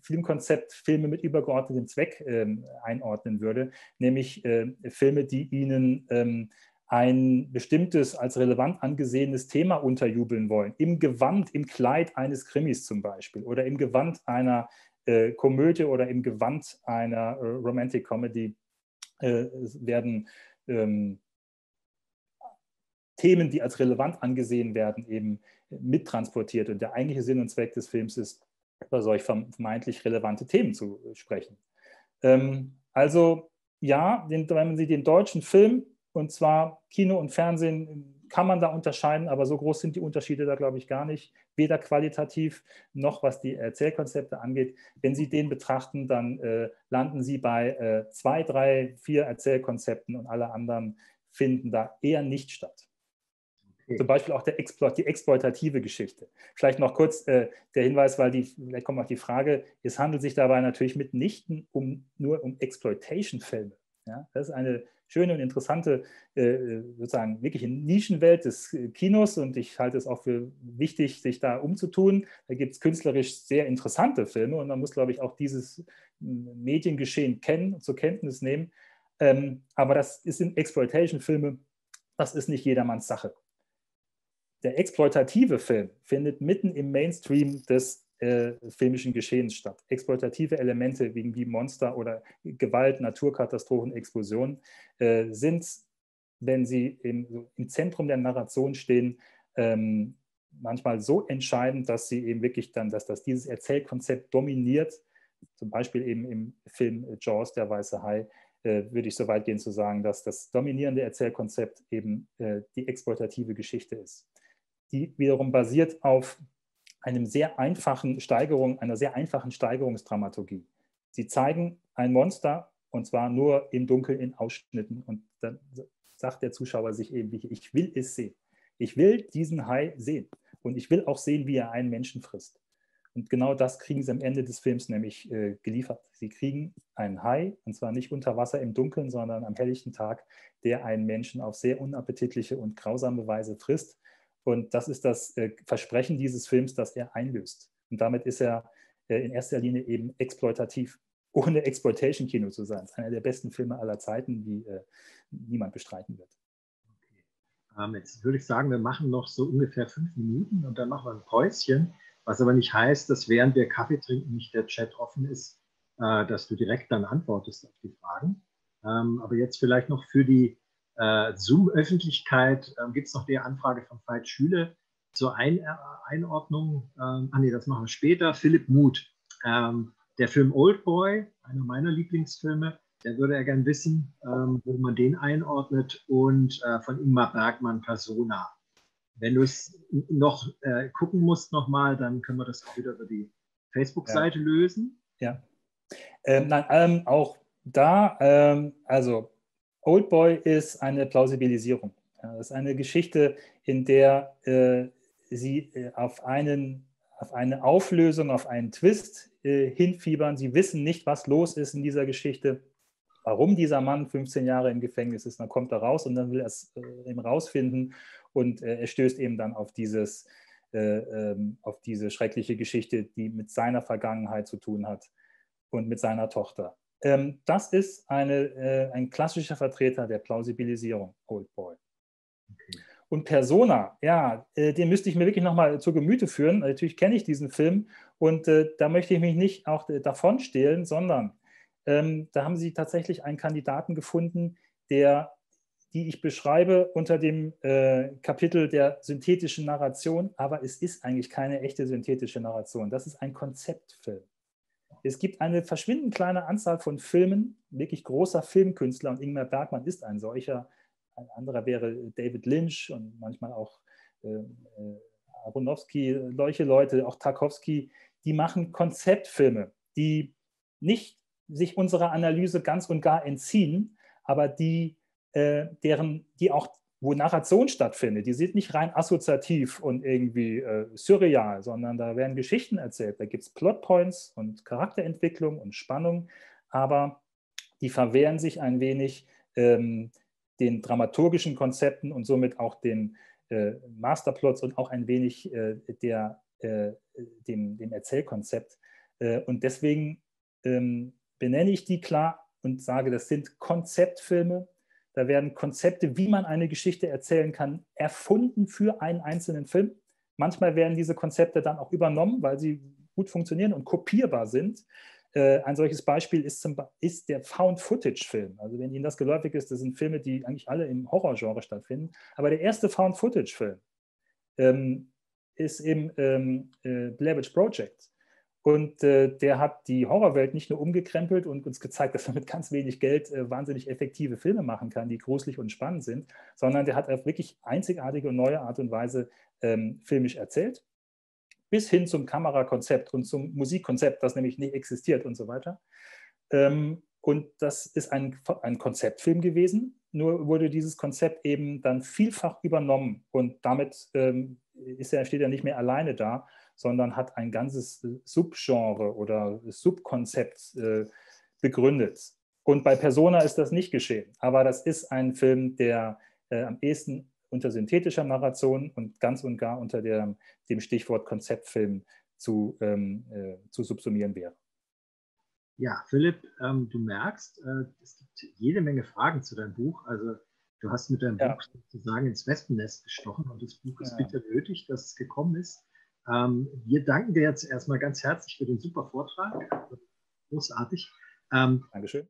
Filmkonzept Filme mit übergeordnetem Zweck äh, einordnen würde, nämlich äh, Filme, die Ihnen ähm, ein bestimmtes, als relevant angesehenes Thema unterjubeln wollen. Im Gewand, im Kleid eines Krimis zum Beispiel oder im Gewand einer äh, Komödie oder im Gewand einer äh, Romantic Comedy äh, werden ähm, Themen, die als relevant angesehen werden, eben mittransportiert. Und der eigentliche Sinn und Zweck des Films ist, über solch vermeintlich relevante Themen zu sprechen. Ähm, also ja, den, wenn Sie den deutschen Film, und zwar Kino und Fernsehen kann man da unterscheiden, aber so groß sind die Unterschiede da, glaube ich, gar nicht. Weder qualitativ noch was die Erzählkonzepte angeht. Wenn Sie den betrachten, dann äh, landen Sie bei äh, zwei, drei, vier Erzählkonzepten und alle anderen finden da eher nicht statt. Okay. Zum Beispiel auch der Exploit, die exploitative Geschichte. Vielleicht noch kurz äh, der Hinweis, weil die, vielleicht kommt auch die Frage, es handelt sich dabei natürlich mitnichten um, nur um Exploitation-Filme. Ja, das ist eine schöne und interessante, äh, sozusagen wirkliche Nischenwelt des Kinos und ich halte es auch für wichtig, sich da umzutun. Da gibt es künstlerisch sehr interessante Filme und man muss, glaube ich, auch dieses Mediengeschehen kennen und zur Kenntnis nehmen. Ähm, aber das sind Exploitation-Filme, das ist nicht jedermanns Sache. Der exploitative Film findet mitten im Mainstream des Äh, filmischen Geschehens statt. Exploitative Elemente wie, wie Monster oder Gewalt, Naturkatastrophen, Explosionen äh, sind, wenn sie im, im Zentrum der Narration stehen, ähm, manchmal so entscheidend, dass sie eben wirklich dann, dass das dieses Erzählkonzept dominiert. Zum Beispiel eben im Film Jaws, der weiße Hai, äh, würde ich so weit gehen zu sagen, dass das dominierende Erzählkonzept eben äh, die exploitative Geschichte ist. Die wiederum basiert auf einem sehr einfachen Steigerung, einer sehr einfachen Steigerungsdramaturgie. Sie zeigen ein Monster und zwar nur im Dunkeln in Ausschnitten und dann sagt der Zuschauer sich eben, ich will es sehen. Ich will diesen Hai sehen und ich will auch sehen, wie er einen Menschen frisst. Und genau das kriegen sie am Ende des Films nämlich äh, geliefert. Sie kriegen einen Hai und zwar nicht unter Wasser im Dunkeln, sondern am helllichten Tag, der einen Menschen auf sehr unappetitliche und grausame Weise frisst. Und das ist das Versprechen dieses Films, das er einlöst. Und damit ist er in erster Linie eben exploitativ, ohne Exploitation-Kino zu sein. Das ist einer der besten Filme aller Zeiten, die äh, niemand bestreiten wird. Okay. Ähm, jetzt würde ich sagen, wir machen noch so ungefähr fünf Minuten und dann machen wir ein Päuschen. Was aber nicht heißt, dass während wir Kaffee trinken nicht der Chat offen ist, äh, dass du direkt dann antwortest auf die Fragen. Ähm, aber jetzt vielleicht noch für die Äh, Zoom-Öffentlichkeit, äh, gibt es noch die Anfrage von Veit Schüle zur Ein äh, Einordnung. Äh, ah nee, das machen wir später. Philipp Muth, ähm, der Film Oldboy, einer meiner Lieblingsfilme, der würde ja gern wissen, ähm, wo man den einordnet. Und äh, von Ingmar Bergmann, Persona. Wenn du es noch äh, gucken musst nochmal, dann können wir das auch wieder über die Facebook-Seite ja. lösen. Ja, ähm, nein, ähm, auch da, ähm, also Oldboy ist eine Plausibilisierung. Das ist eine Geschichte, in der äh, Sie äh, auf, einen, auf eine Auflösung, auf einen Twist äh, hinfiebern. Sie wissen nicht, was los ist in dieser Geschichte, warum dieser Mann fünfzehn Jahre im Gefängnis ist. Dann kommt er raus und dann will er es äh, eben rausfinden und äh, er stößt eben dann auf, dieses, äh, äh, auf diese schreckliche Geschichte, die mit seiner Vergangenheit zu tun hat und mit seiner Tochter. Das ist eine, äh, ein klassischer Vertreter der Plausibilisierung, Oldboy. Okay. Und Persona, ja, äh, den müsste ich mir wirklich nochmal zu Gemüte führen. Natürlich kenne ich diesen Film und äh, da möchte ich mich nicht auch äh, davon stehlen, sondern ähm, da haben sie tatsächlich einen Kandidaten gefunden, der, die ich beschreibe unter dem äh, Kapitel der synthetischen Narration, aber es ist eigentlich keine echte synthetische Narration. Das ist ein Konzeptfilm. Es gibt eine verschwindend kleine Anzahl von Filmen, wirklich großer Filmkünstler, und Ingmar Bergmann ist ein solcher. Ein anderer wäre David Lynch und manchmal auch äh, Aronofsky, solche Leute, auch Tarkowski, die machen Konzeptfilme, die nicht sich unserer Analyse ganz und gar entziehen, aber die, äh, deren, die auch, wo Narration stattfindet, die sind nicht rein assoziativ und irgendwie äh, surreal, sondern da werden Geschichten erzählt, da gibt es Plotpoints und Charakterentwicklung und Spannung, aber die verwehren sich ein wenig ähm, den dramaturgischen Konzepten und somit auch den äh, Masterplots und auch ein wenig äh, der, äh, dem, dem Erzählkonzept. Äh, und deswegen ähm, benenne ich die klar und sage, das sind Konzeptfilme. Da werden Konzepte, wie man eine Geschichte erzählen kann, erfunden für einen einzelnen Film. Manchmal werden diese Konzepte dann auch übernommen, weil sie gut funktionieren und kopierbar sind. Ein solches Beispiel ist, zum, ist der Found-Footage-Film. Also wenn Ihnen das geläufig ist, das sind Filme, die eigentlich alle im Horrorgenre stattfinden. Aber der erste Found-Footage-Film ähm, ist im ähm, äh, Blair Witch Project. Und äh, der hat die Horrorwelt nicht nur umgekrempelt und uns gezeigt, dass man mit ganz wenig Geld äh, wahnsinnig effektive Filme machen kann, die gruselig und spannend sind, sondern der hat auf wirklich einzigartige und neue Art und Weise ähm, filmisch erzählt, bis hin zum Kamerakonzept und zum Musikkonzept, das nämlich nicht existiert und so weiter. Ähm, und das ist ein, ein Konzeptfilm gewesen, nur wurde dieses Konzept eben dann vielfach übernommen und damit ähm, ist er, steht er nicht mehr alleine da, sondern hat ein ganzes Subgenre oder Subkonzept äh, begründet. Und bei Persona ist das nicht geschehen, aber das ist ein Film, der äh, am ehesten unter synthetischer Narration und ganz und gar unter der, dem Stichwort Konzeptfilm zu, ähm, äh, zu subsumieren wäre. Ja, Philipp, ähm, du merkst, äh, es gibt jede Menge Fragen zu deinem Buch. Also du hast mit deinem ja. Buch sozusagen ins Wespennest gestochen und das Buch ist ja. bitter nötig, dass es gekommen ist. Ähm, wir danken dir jetzt erstmal ganz herzlich für den super Vortrag. Großartig. Ähm, Dankeschön.